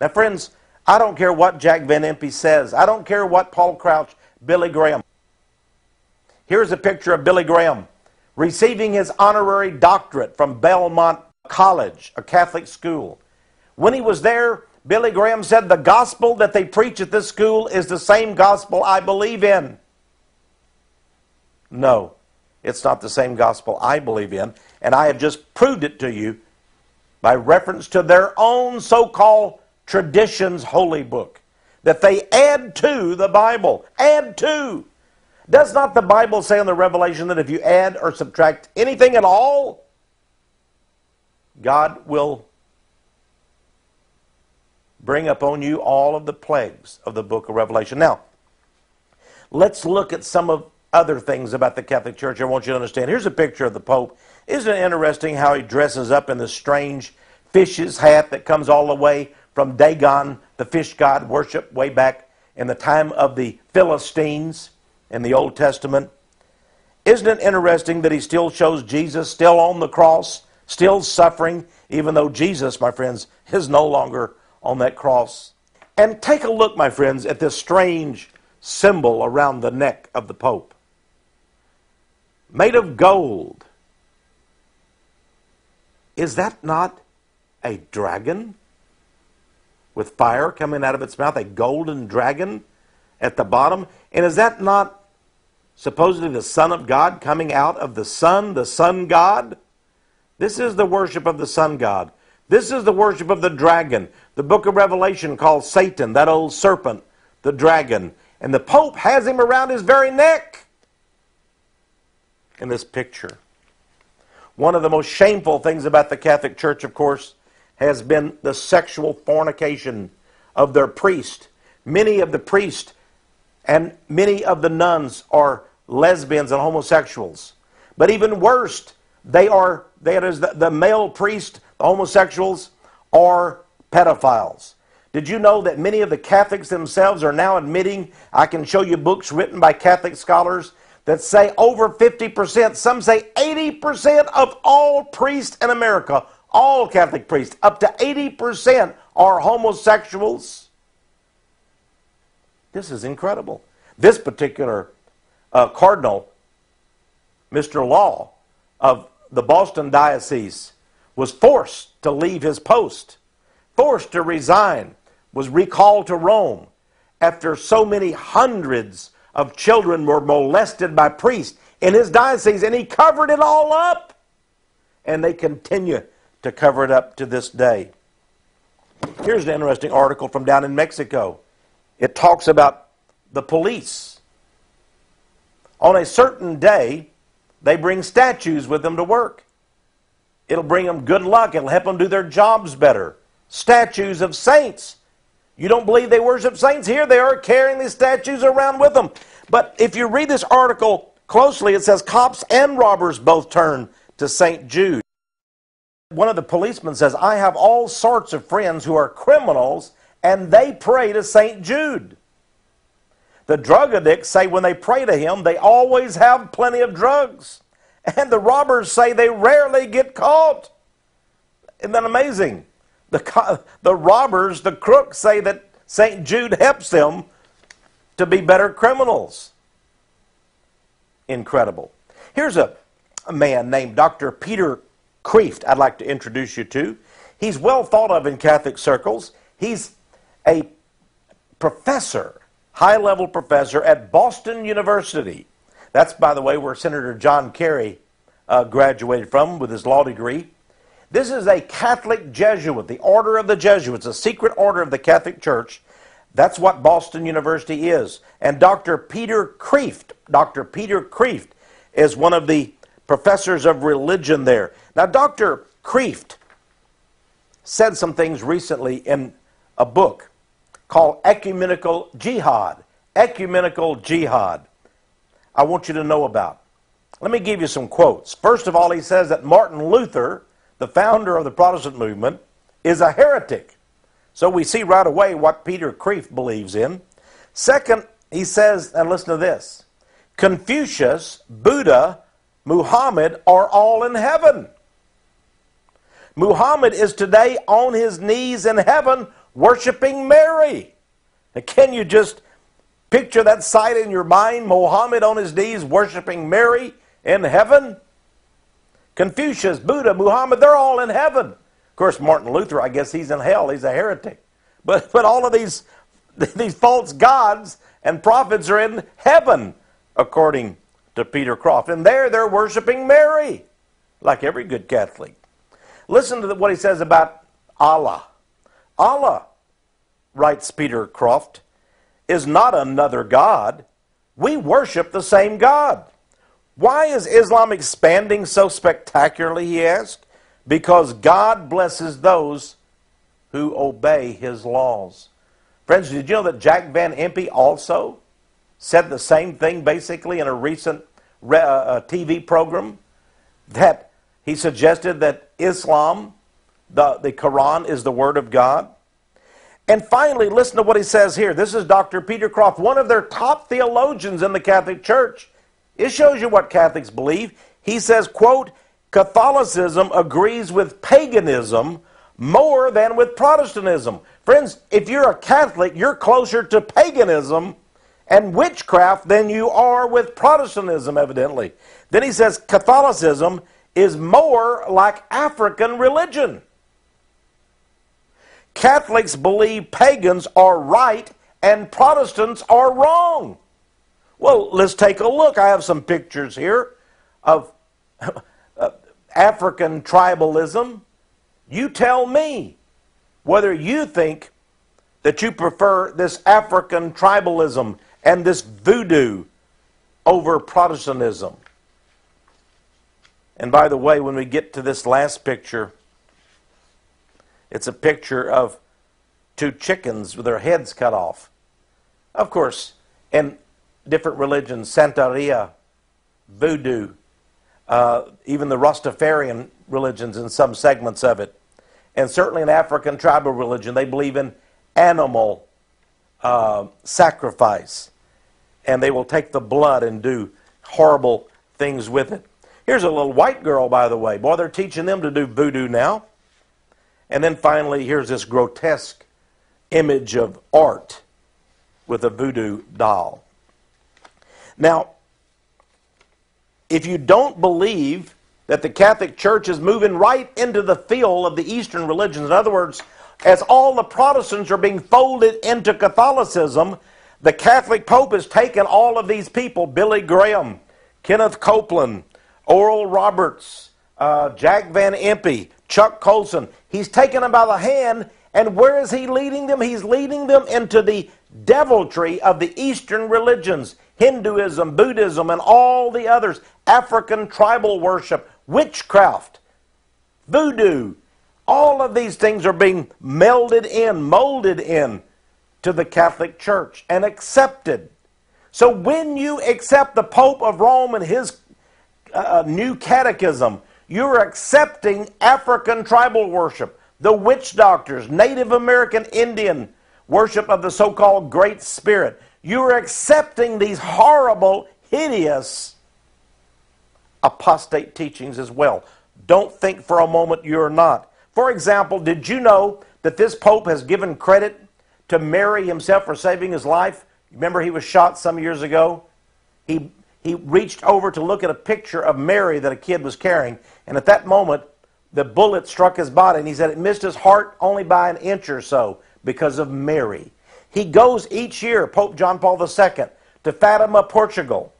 Now, friends, I don't care what Jack Van Impe says. I don't care what Paul Crouch, Billy Graham. Here's a picture of Billy Graham receiving his honorary doctorate from Belmont College, a Catholic school. When he was there, Billy Graham said, "The gospel that they preach at this school is the same gospel I believe in." No, it's not the same gospel I believe in, and I have just proved it to you by reference to their own so-called traditions holy book that they add to the Bible. Add to. Does not the Bible say in the Revelation that if you add or subtract anything at all, God will bring upon you all of the plagues of the book of Revelation? Now, let's look at some of other things about the Catholic Church I want you to understand. Here's a picture of the Pope. Isn't it interesting how he dresses up in this strange fish's hat that comes all the way from Dagon, the fish god worship, way back in the time of the Philistines in the Old Testament? Isn't it interesting that he still shows Jesus still on the cross, still suffering, even though Jesus, my friends, is no longer on that cross? And take a look, my friends, at this strange symbol around the neck of the Pope, made of gold. Is that not a dragon with fire coming out of its mouth, a golden dragon at the bottom? And is that not supposedly the Son of God coming out of the sun, the sun god? This is the worship of the sun god. This is the worship of the dragon. The book of Revelation calls Satan, that old serpent, the dragon. And the Pope has him around his very neck in this picture. One of the most shameful things about the Catholic Church, of course, has been the sexual fornication of their priest. Many of the priests and many of the nuns are lesbians and homosexuals. But even worse, they are, that is, the, the male priest, the homosexuals, are pedophiles. Did you know that many of the Catholics themselves are now admitting, I can show you books written by Catholic scholars that say over fifty percent, some say eighty percent of all priests in America, all Catholic priests, up to eighty percent are homosexuals? This is incredible. This particular uh, cardinal, Mister Law, of the Boston Diocese, was forced to leave his post, forced to resign, was recalled to Rome after so many hundreds of children were molested by priests in his diocese, and he covered it all up. And they continue to cover it up to this day. Here's an interesting article from down in Mexico. It talks about the police. On a certain day, they bring statues with them to work. It'll bring them good luck. It'll help them do their jobs better. statues of saints. You don't believe they worship saints? Here they are carrying these statues around with them. But if you read this article closely, it says cops and robbers both turn to Saint Jude. One of the policemen says, I have all sorts of friends who are criminals and they pray to Saint Jude. The drug addicts say when they pray to him, they always have plenty of drugs. And the robbers say they rarely get caught. Isn't that amazing? The, the robbers, the crooks, say that Saint Jude helps them to be better criminals. Incredible. Here's a, a man named Doctor Peter Kreeft I'd like to introduce you to. He's well thought of in Catholic circles. He's a professor, high-level professor at Boston University. That's, by the way, where Senator John Kerry uh, graduated from with his law degree. This is a Catholic Jesuit, the Order of the Jesuits, a secret order of the Catholic Church. That's what Boston University is. And Doctor Peter Kreeft, Doctor Peter Kreeft is one of the professors of religion there. Now, Doctor Kreeft said some things recently in a book called Ecumenical Jihad. Ecumenical Jihad. I want you to know about. Let me give you some quotes. First of all, he says that Martin Luther, the founder of the Protestant movement, is a heretic. So we see right away what Peter Kreeft believes in. Second, he says, and listen to this, Confucius, Buddha, Muhammad are all in heaven. Muhammad is today on his knees in heaven worshiping Mary. Now, can you just picture that sight in your mind, Muhammad on his knees worshiping Mary in heaven? Confucius, Buddha, Muhammad, they're all in heaven. Of course, Martin Luther, I guess he's in hell. He's a heretic. But, but all of these, these false gods and prophets are in heaven, according to Peter Kreeft. And there they're worshiping Mary, like every good Catholic. Listen to what he says about Allah. Allah, writes Peter Kreeft, is not another God. We worship the same God. Why is Islam expanding so spectacularly, he asked? Because God blesses those who obey his laws. Friends, did you know that Jack Van Impe also said the same thing basically in a recent uh, T V program? That he suggested that Islam, the, the Quran, is the Word of God. And finally, listen to what he says here. This is Doctor Peter Kreeft, one of their top theologians in the Catholic Church. It shows you what Catholics believe. He says, quote, Catholicism agrees with paganism more than with Protestantism. Friends, if you're a Catholic, you're closer to paganism and witchcraft than you are with Protestantism, evidently. Then he says, Catholicism is more like African religion. Catholics believe pagans are right and Protestants are wrong. Well, let's take a look. I have some pictures here of uh, African tribalism. You tell me whether you think that you prefer this African tribalism and this voodoo over Protestantism. And by the way, when we get to this last picture, it's a picture of two chickens with their heads cut off. Of course, in different religions, Santeria, voodoo, uh, even the Rastafarian religions in some segments of it, and certainly in African tribal religion, they believe in animal uh, sacrifice, and they will take the blood and do horrible things with it. Here's a little white girl, by the way. Boy, they're teaching them to do voodoo now. And then finally, here's this grotesque image of art with a voodoo doll. Now, if you don't believe that the Catholic Church is moving right into the field of the Eastern religions, in other words, as all the Protestants are being folded into Catholicism, the Catholic Pope has taken all of these people, Billy Graham, Kenneth Copeland, Oral Roberts, uh, Jack Van Impe, Chuck Colson. He's taken them by the hand, and where is he leading them? He's leading them into the deviltry of the Eastern religions, Hinduism, Buddhism, and all the others, African tribal worship, witchcraft, voodoo, All of these things are being melded in, molded in to the Catholic Church and accepted. So when you accept the Pope of Rome and his uh, new catechism, you're accepting African tribal worship, the witch doctors, Native American Indian worship of the so-called Great Spirit. You're accepting these horrible, hideous apostate teachings as well. Don't think for a moment you're not. For example, did you know that this Pope has given credit to Mary himself for saving his life? Remember, he was shot some years ago? He, he reached over to look at a picture of Mary that a kid was carrying, and at that moment, the bullet struck his body, and he said it missed his heart only by an inch or so because of Mary. He goes each year, Pope John Paul the Second, to Fatima, Portugal,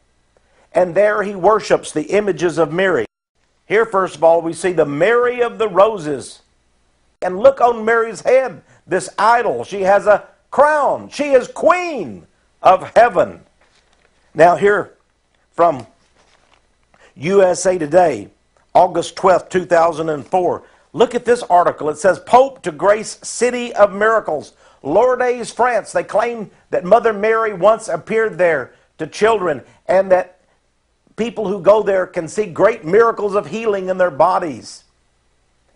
and there he worships the images of Mary. Here, first of all, we see the Mary of the Roses. And look on Mary's head, this idol. She has a crown. She is Queen of Heaven. Now here from U S A Today, August twelfth, two thousand four. Look at this article. It says, Pope to grace City of Miracles. Lourdes, France. They claim that Mother Mary once appeared there to children and that people who go there can see great miracles of healing in their bodies.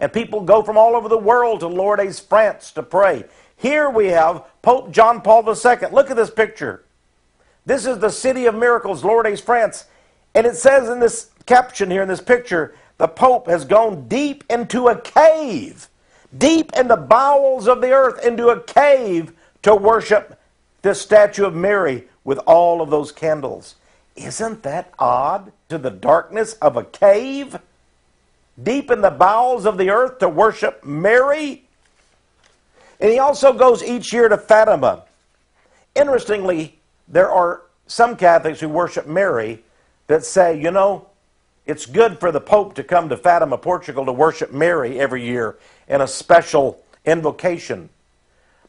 And people go from all over the world to Lourdes, France to pray. Here we have Pope John Paul the Second. Look at this picture. This is the City of Miracles, Lourdes, France. And it says in this caption here in this picture, the Pope has gone deep into a cave, deep in the bowels of the earth, into a cave to worship this statue of Mary with all of those candles. Isn't that odd? To the darkness of a cave, deep in the bowels of the earth to worship Mary. And he also goes each year to Fatima. Interestingly, there are some Catholics who worship Mary that say, you know, it's good for the Pope to come to Fatima, Portugal, to worship Mary every year in a special invocation.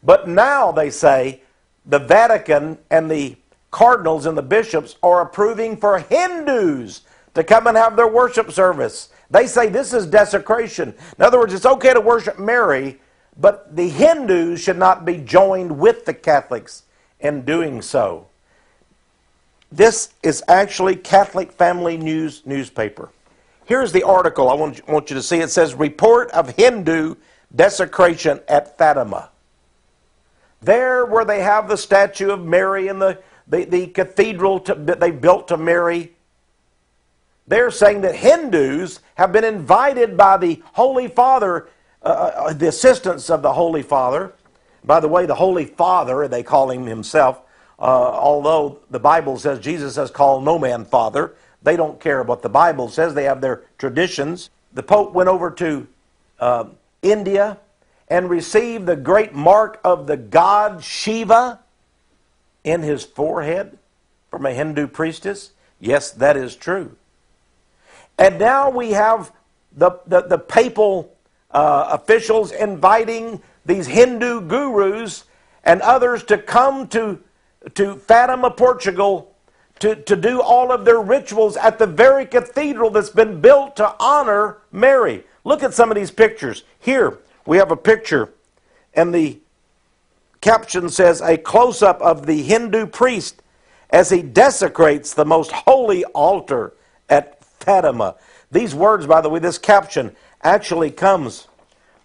But now, they say, the Vatican and the cardinals and the bishops are approving for Hindus to come and have their worship service. They say this is desecration. In other words, it's okay to worship Mary, but the Hindus should not be joined with the Catholics in doing so. This is actually Catholic Family News newspaper. Here's the article I want you to see. It says, Report of Hindu Desecration at Fatima. There where they have the statue of Mary and the, the, the cathedral to, that they built to Mary, they're saying that Hindus have been invited by the Holy Father, uh, the assistance of the Holy Father. By the way, the Holy Father, they call him himself, Uh, although the Bible says Jesus has called no man father. They don't care what the Bible says. They have their traditions. The Pope went over to uh, India and received the great mark of the god Shiva in his forehead from a Hindu priestess. Yes, that is true. And now we have the, the, the papal uh, officials inviting these Hindu gurus and others to come to to Fatima, Portugal, to, to do all of their rituals at the very cathedral that's been built to honor Mary. Look at some of these pictures. Here we have a picture, and the caption says, a close-up of the Hindu priest as he desecrates the most holy altar at Fatima. These words, by the way, this caption actually comes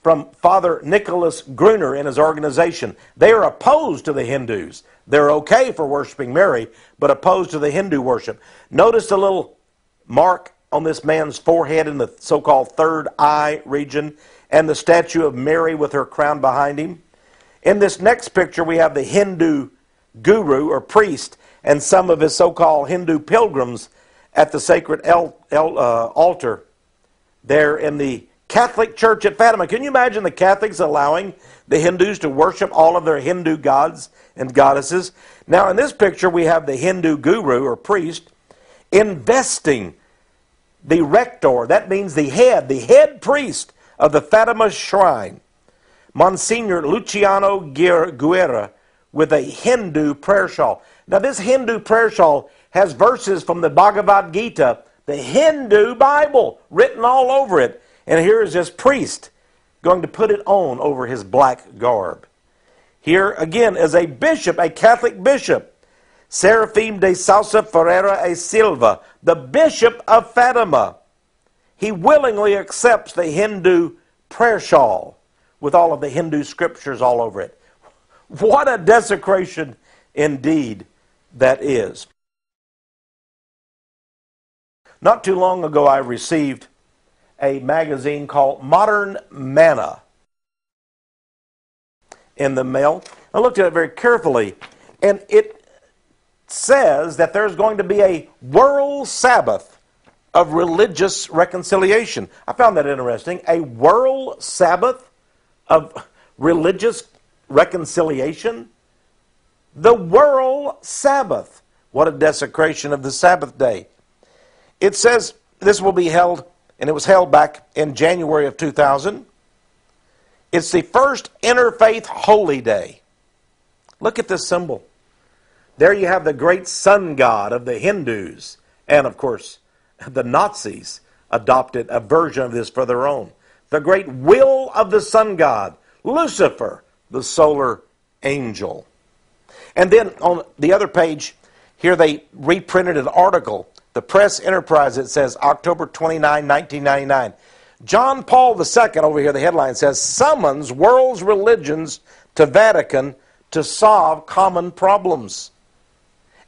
from Father Nicholas Gruner and his organization. They are opposed to the Hindus. They're okay for worshiping Mary, but opposed to the Hindu worship. Notice the little mark on this man's forehead in the so-called third eye region and the statue of Mary with her crown behind him. In this next picture, we have the Hindu guru or priest and some of his so-called Hindu pilgrims at the sacred el, el, uh, altar there in the Catholic Church at Fatima. Can you imagine the Catholics allowing the Hindus to worship all of their Hindu gods and goddesses? Now in this picture we have the Hindu guru or priest investing the rector, that means the head, the head priest of the Fatima shrine, Monsignor Luciano Guerra, with a Hindu prayer shawl. Now this Hindu prayer shawl has verses from the Bhagavad Gita, the Hindu Bible, written all over it. And here is this priest going to put it on over his black garb. Here again is a bishop, a Catholic bishop, Serafim de Sousa Ferreira e Silva, the Bishop of Fatima. He willingly accepts the Hindu prayer shawl with all of the Hindu scriptures all over it. What a desecration indeed that is. Not too long ago I received a magazine called Modern Manna in the mail. I looked at it very carefully, and it says that there's going to be a world Sabbath of religious reconciliation. I found that interesting. A world Sabbath of religious reconciliation? The world Sabbath. What a desecration of the Sabbath day. It says this will be held, and it was held back in January of two thousand. It's the first interfaith holy day. Look at this symbol. There you have the great sun god of the Hindus. And of course, the Nazis adopted a version of this for their own. The great will of the sun god, Lucifer, the solar angel. And then on the other page, here they reprinted an article, the Press Enterprise, it says October twenty-ninth, nineteen ninety-nine. John Paul the Second, over here the headline says, summons world's religions to Vatican to solve common problems.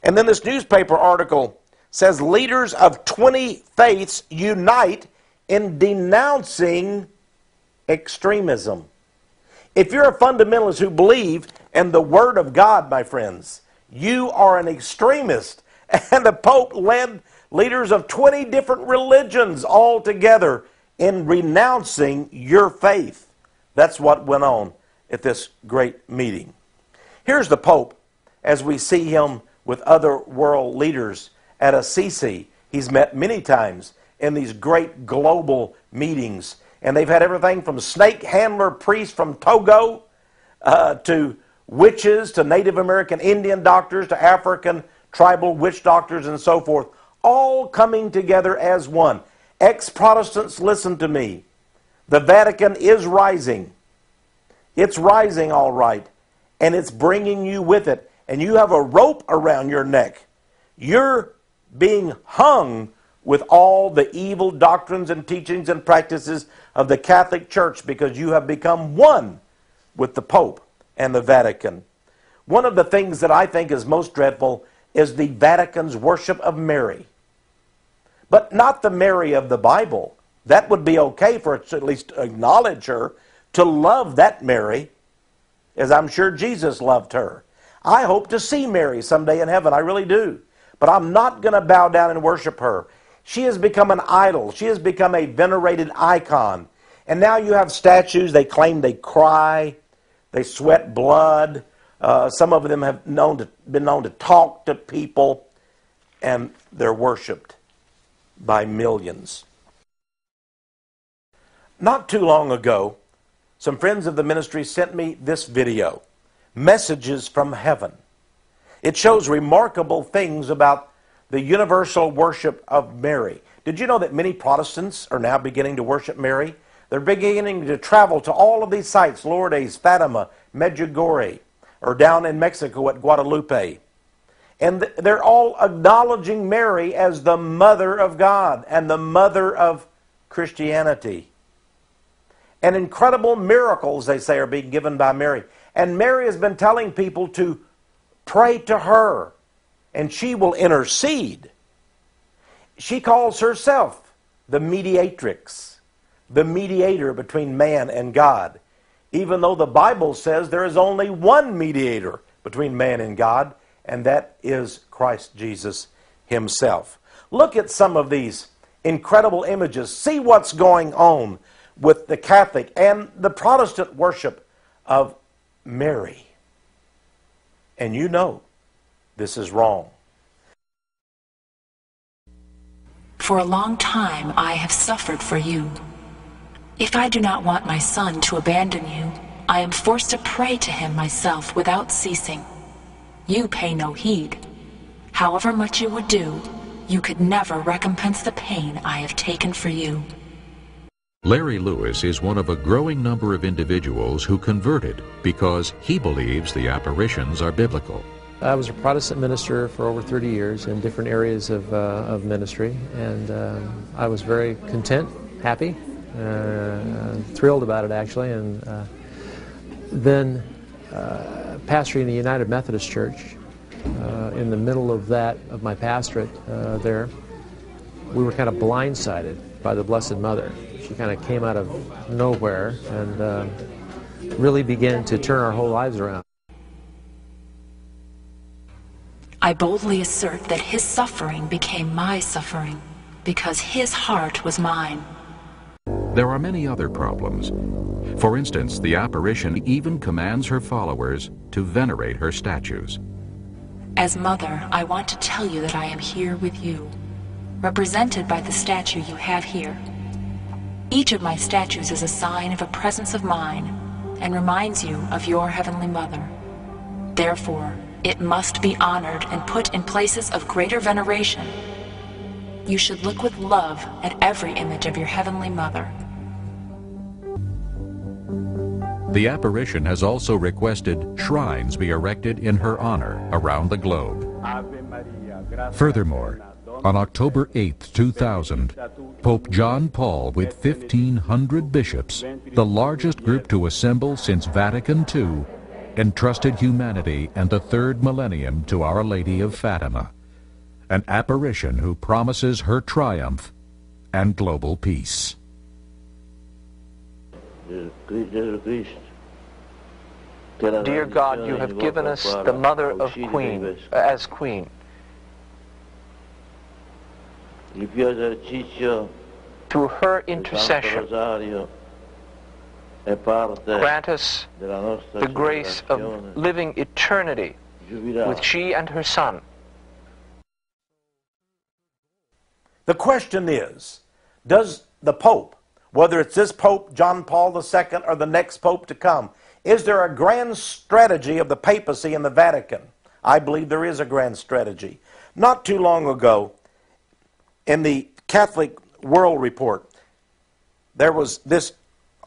And then this newspaper article says leaders of twenty faiths unite in denouncing extremism. If you're a fundamentalist who believe in the Word of God, my friends, you are an extremist. And the Pope led leaders of twenty different religions all together in renouncing your faith. That's what went on at this great meeting. Here's the Pope as we see him with other world leaders at Assisi. He's met many times in these great global meetings. And they've had everything from snake handler priests from Togo uh, to witches, to Native American Indian doctors, to African tribal witch doctors and so forth, all coming together as one. Ex-Protestants, listen to me. The Vatican is rising. It's rising all right, and it's bringing you with it, and you have a rope around your neck. You're being hung with all the evil doctrines and teachings and practices of the Catholic Church because you have become one with the Pope and the Vatican. One of the things that I think is most dreadful is the Vatican's worship of Mary. But not the Mary of the Bible. That would be okay for us to at least acknowledge her, to love that Mary, as I'm sure Jesus loved her. I hope to see Mary someday in heaven, I really do. But I'm not going to bow down and worship her. She has become an idol. She has become a venerated icon. And now you have statues, they claim they cry, they sweat blood. Uh, some of them have known to, been known to talk to people, and they're worshipped by millions. Not too long ago, some friends of the ministry sent me this video, Messages from Heaven. It shows remarkable things about the universal worship of Mary. Did you know that many Protestants are now beginning to worship Mary? They're beginning to travel to all of these sites, Lourdes, Fatima, Medjugorje, or down in Mexico at Guadalupe. And they're all acknowledging Mary as the Mother of God and the Mother of Christianity. And incredible miracles, they say, are being given by Mary. And Mary has been telling people to pray to her, and she will intercede. She calls herself the mediatrix, the mediator between man and God, even though the Bible says there is only one mediator between man and God, and that is Christ Jesus himself. Look at some of these incredible images. See what's going on with the Catholic and the Protestant worship of Mary. And you know this is wrong. For a long time I have suffered for you. If I do not want my son to abandon you, I am forced to pray to him myself without ceasing. You pay no heed. However much you would do, you could never recompense the pain I have taken for you. Larry Lewis is one of a growing number of individuals who converted because he believes the apparitions are biblical. I was a Protestant minister for over thirty years in different areas of, uh, of ministry, and uh, I was very content, happy, uh, thrilled about it actually, and uh, then uh, pastoring the United Methodist Church, uh, in the middle of that, of my pastorate uh, there, we were kind of blindsided by the Blessed Mother. She kind of came out of nowhere and uh, really began to turn our whole lives around. I boldly assert that his suffering became my suffering because his heart was mine. There are many other problems. For instance, the apparition even commands her followers to venerate her statues. As mother, I want to tell you that I am here with you, represented by the statue you have here. Each of my statues is a sign of a presence of mine and reminds you of your Heavenly Mother. Therefore, it must be honored and put in places of greater veneration. You should look with love at every image of your Heavenly Mother. The apparition has also requested shrines be erected in her honor around the globe. Furthermore, on October eighth, two thousand, Pope John Paul, with fifteen hundred bishops, the largest group to assemble since Vatican Two, entrusted humanity and the third millennium to Our Lady of Fatima, an apparition who promises her triumph and global peace. Dear God, you have given us the Mother of Queen, as Queen. Through her intercession, grant us the grace of living eternity with she and her son. The question is, does the Pope, whether it's this Pope, John Paul the Second, or the next Pope to come, is there a grand strategy of the papacy in the Vatican? I believe there is a grand strategy. Not too long ago, in the Catholic World Report, there was this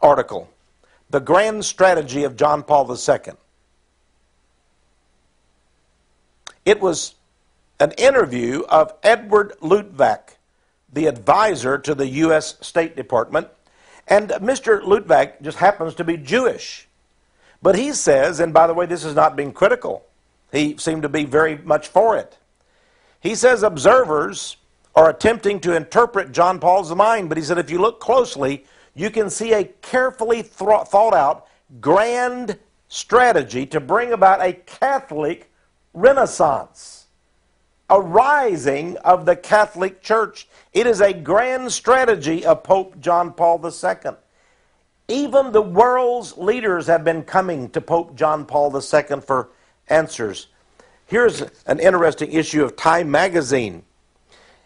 article, The Grand Strategy of John Paul the Second. It was an interview of Edward Luttwak, the advisor to the U S State Department, and Mister Luttwak just happens to be Jewish. But he says, and by the way, this is not being critical, he seemed to be very much for it. He says observers are attempting to interpret John Paul's mind, but he said if you look closely, you can see a carefully thought-out grand strategy to bring about a Catholic renaissance, a rising of the Catholic Church. It is a grand strategy of Pope John Paul the Second. Even the world's leaders have been coming to Pope John Paul the Second for answers. Here's an interesting issue of Time magazine.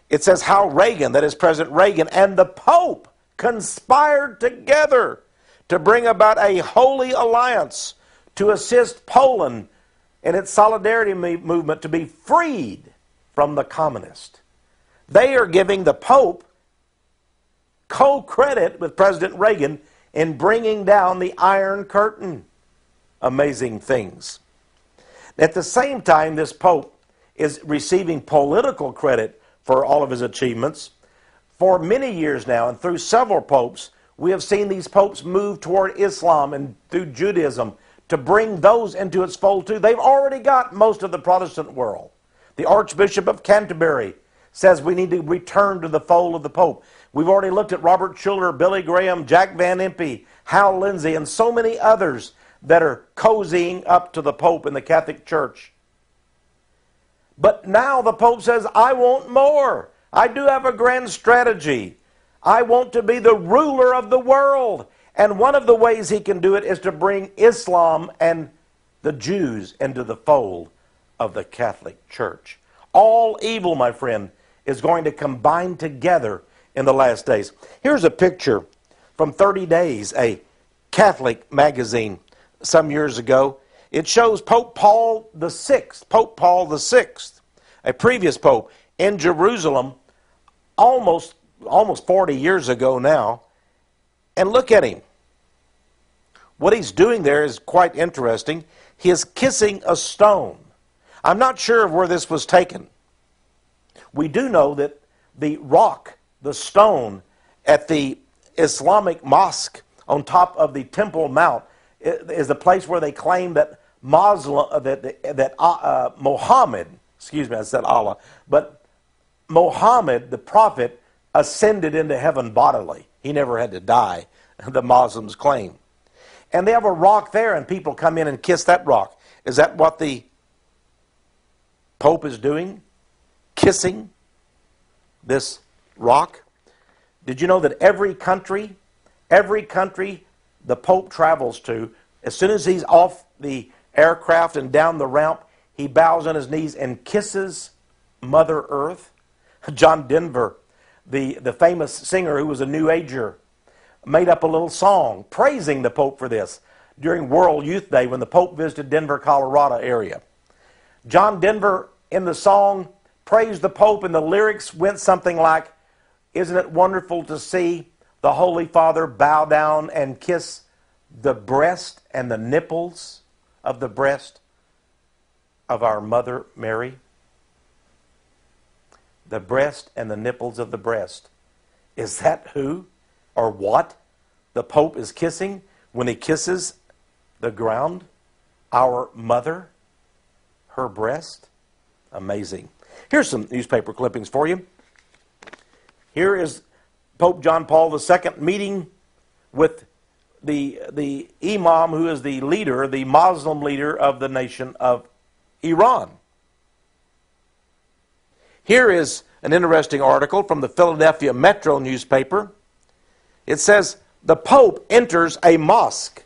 It says how Reagan, that is President Reagan, and the Pope conspired together to bring about a holy alliance to assist Poland in its solidarity movement to be freed from the communists. They are giving the Pope co-credit with President Reagan in bringing down the Iron Curtain. Amazing things. At the same time, this Pope is receiving political credit for all of his achievements. For many years now, and through several popes, we have seen these popes move toward Islam and through Judaism to bring those into its fold too. They've already got most of the Protestant world. The Archbishop of Canterbury says we need to return to the fold of the Pope. We've already looked at Robert Schuller, Billy Graham, Jack Van Impe, Hal Lindsey, and so many others that are cozying up to the Pope in the Catholic Church. But now the Pope says, I want more. I do have a grand strategy. I want to be the ruler of the world. And one of the ways he can do it is to bring Islam and the Jews into the fold of the Catholic Church. All evil, my friend, is going to combine together in the last days. Here's a picture from thirty days, a Catholic magazine some years ago. It shows Pope Paul the Sixth, Pope Paul the Sixth, a previous pope, in Jerusalem almost, almost forty years ago now. And look at him. What he's doing there is quite interesting. He is kissing a stone. I'm not sure of where this was taken. We do know that the rock, the stone, at the Islamic mosque on top of the Temple Mount is the place where they claim that Muslim, that, that uh, uh, Muhammad, excuse me, I said Allah, but Muhammad, the prophet, ascended into heaven bodily. He never had to die, the Muslims claim. And they have a rock there, and people come in and kiss that rock. Is that what the Pope is doing? Kissing this rock? Did you know that every country, every country the Pope travels to, as soon as he's off the aircraft and down the ramp, he bows on his knees and kisses Mother Earth? John Denver, the, the famous singer who was a New Ager, made up a little song praising the Pope for this during World Youth Day when the Pope visited Denver, Colorado area. John Denver, in the song, praised the Pope, and the lyrics went something like, "Isn't it wonderful to see the Holy Father bow down and kiss the breast and the nipples of the breast of our Mother Mary?" The breast and the nipples of the breast. Is that who or what the Pope is kissing when he kisses the ground? Our Mother, her breast? Amazing. Here's some newspaper clippings for you. Here is Pope John Paul the Second meeting with the, the imam who is the leader, the Muslim leader of the nation of Iran. Here is an interesting article from the Philadelphia Metro newspaper. It says, the Pope enters a mosque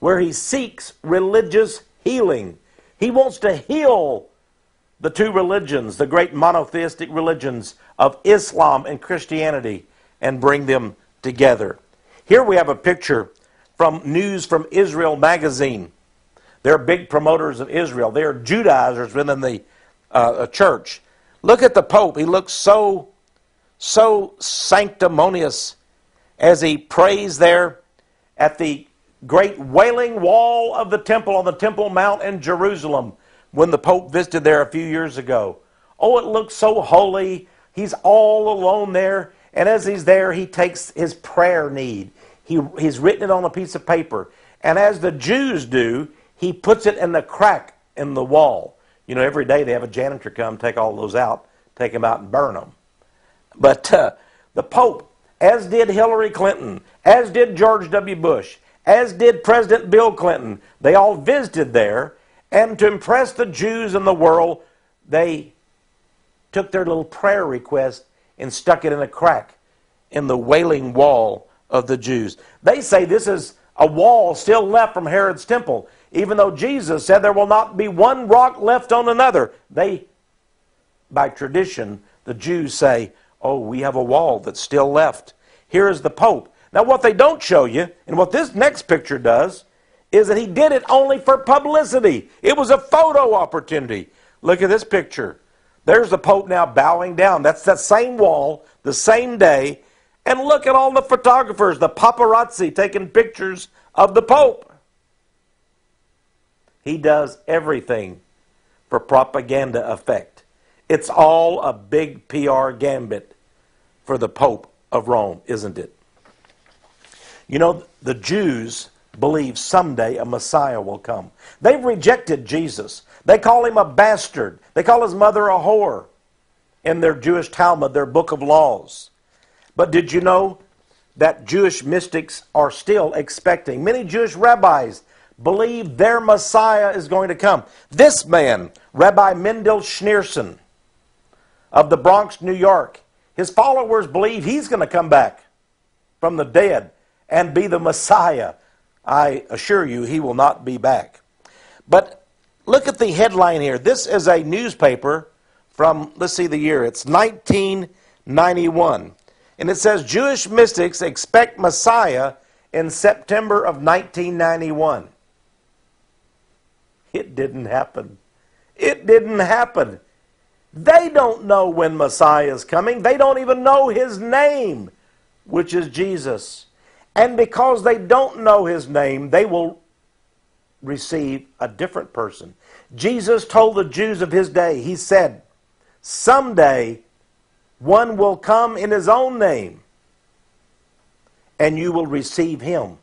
where he seeks religious healing. He wants to heal the two religions, the great monotheistic religions of Islam and Christianity, and bring them together. Here we have a picture from News from Israel magazine. They're big promoters of Israel. They're Judaizers within the uh, church. Look at the Pope. He looks so, so sanctimonious as he prays there at the great Wailing Wall of the Temple on the Temple Mount in Jerusalem when the Pope visited there a few years ago. Oh, it looks so holy. He's all alone there. And as he's there, he takes his prayer need. He, he's written it on a piece of paper. And as the Jews do, he puts it in the crack in the wall. You know, every day they have a janitor come, take all those out, take them out and burn them. But uh, the Pope, as did Hillary Clinton, as did George W. Bush, as did President Bill Clinton, they all visited there. And to impress the Jews in the world, they took their little prayer request and stuck it in a crack in the Wailing Wall of the Jews. They say this is a wall still left from Herod's temple, even though Jesus said there will not be one rock left on another. They, by tradition, the Jews say, oh, we have a wall that's still left. Here is the Pope. Now, what they don't show you, and what this next picture does, is that he did it only for publicity. It was a photo opportunity. Look at this picture. There's the Pope now bowing down. That's that same wall, the same day. And look at all the photographers, the paparazzi, taking pictures of the Pope. He does everything for propaganda effect. It's all a big P R gambit for the Pope of Rome, isn't it? You know, the Jews believe someday a Messiah will come. They've rejected Jesus. They call him a bastard. They call his mother a whore in their Jewish Talmud, their book of laws. But did you know that Jewish mystics are still expecting? Many Jewish rabbis believe their Messiah is going to come. This man, Rabbi Mendel Schneerson of the Bronx, New York, his followers believe he's going to come back from the dead and be the Messiah. I assure you, he will not be back. But look at the headline here. This is a newspaper from, let's see the year, it's nineteen ninety-one. And it says, Jewish mystics expect Messiah in September of nineteen ninety-one. It didn't happen. It didn't happen. They don't know when Messiah is coming. They don't even know his name, which is Jesus. And because they don't know his name, they will receive a different person. Jesus told the Jews of his day, he said, someday one will come in his own name, and you will receive him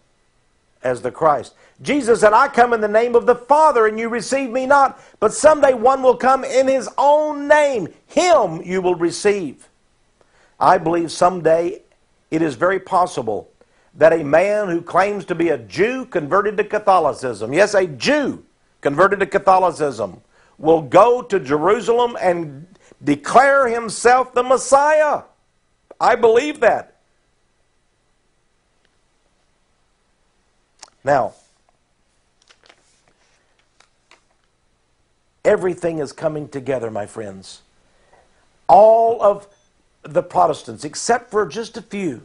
as the Christ. Jesus said, I come in the name of the Father, and you receive me not. But someday one will come in his own name. Him you will receive. I believe someday it is very possible that a man who claims to be a Jew converted to Catholicism, yes, a Jew converted to Catholicism, will go to Jerusalem and declare himself the Messiah. I believe that. Now, everything is coming together, my friends. All of the Protestants, except for just a few,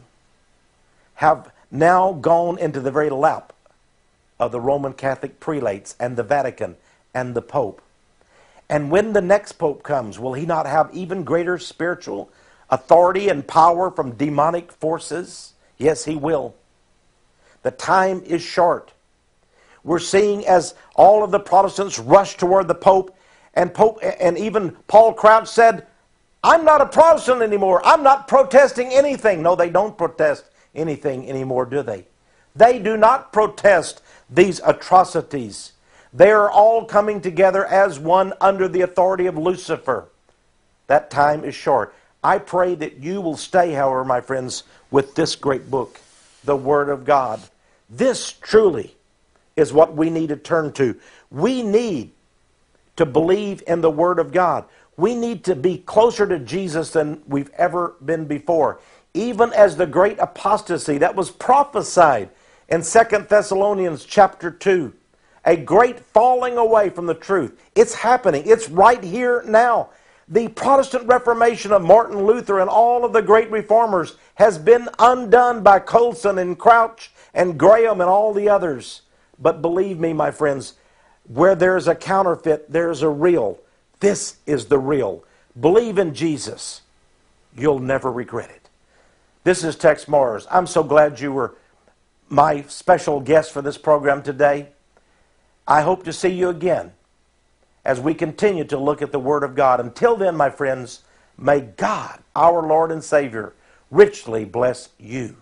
have now gone into the very lap of the Roman Catholic prelates and the Vatican and the Pope. And when the next Pope comes, will he not have even greater spiritual authority and power from demonic forces? Yes, he will. The time is short. We're seeing as all of the Protestants rush toward the Pope, and Pope, and even Paul Crouch said, I'm not a Protestant anymore. I'm not protesting anything. No, they don't protest anything anymore, do they? They do not protest these atrocities. They are all coming together as one under the authority of Lucifer. That time is short. I pray that you will stay, however, my friends, with this great book, the Word of God. This truly is what we need to turn to. We need to believe in the Word of God. We need to be closer to Jesus than we've ever been before. Even as the great apostasy that was prophesied in Second Thessalonians chapter two, a great falling away from the truth. It's happening. It's right here now. The Protestant Reformation of Martin Luther and all of the great reformers has been undone by Colson and Crouch and Graham and all the others. But believe me, my friends, where there's a counterfeit, there's a real. This is the real. Believe in Jesus. You'll never regret it. This is Tex Mars. I'm so glad you were my special guest for this program today. I hope to see you again as we continue to look at the Word of God. Until then, my friends, may God, our Lord and Savior, richly bless you.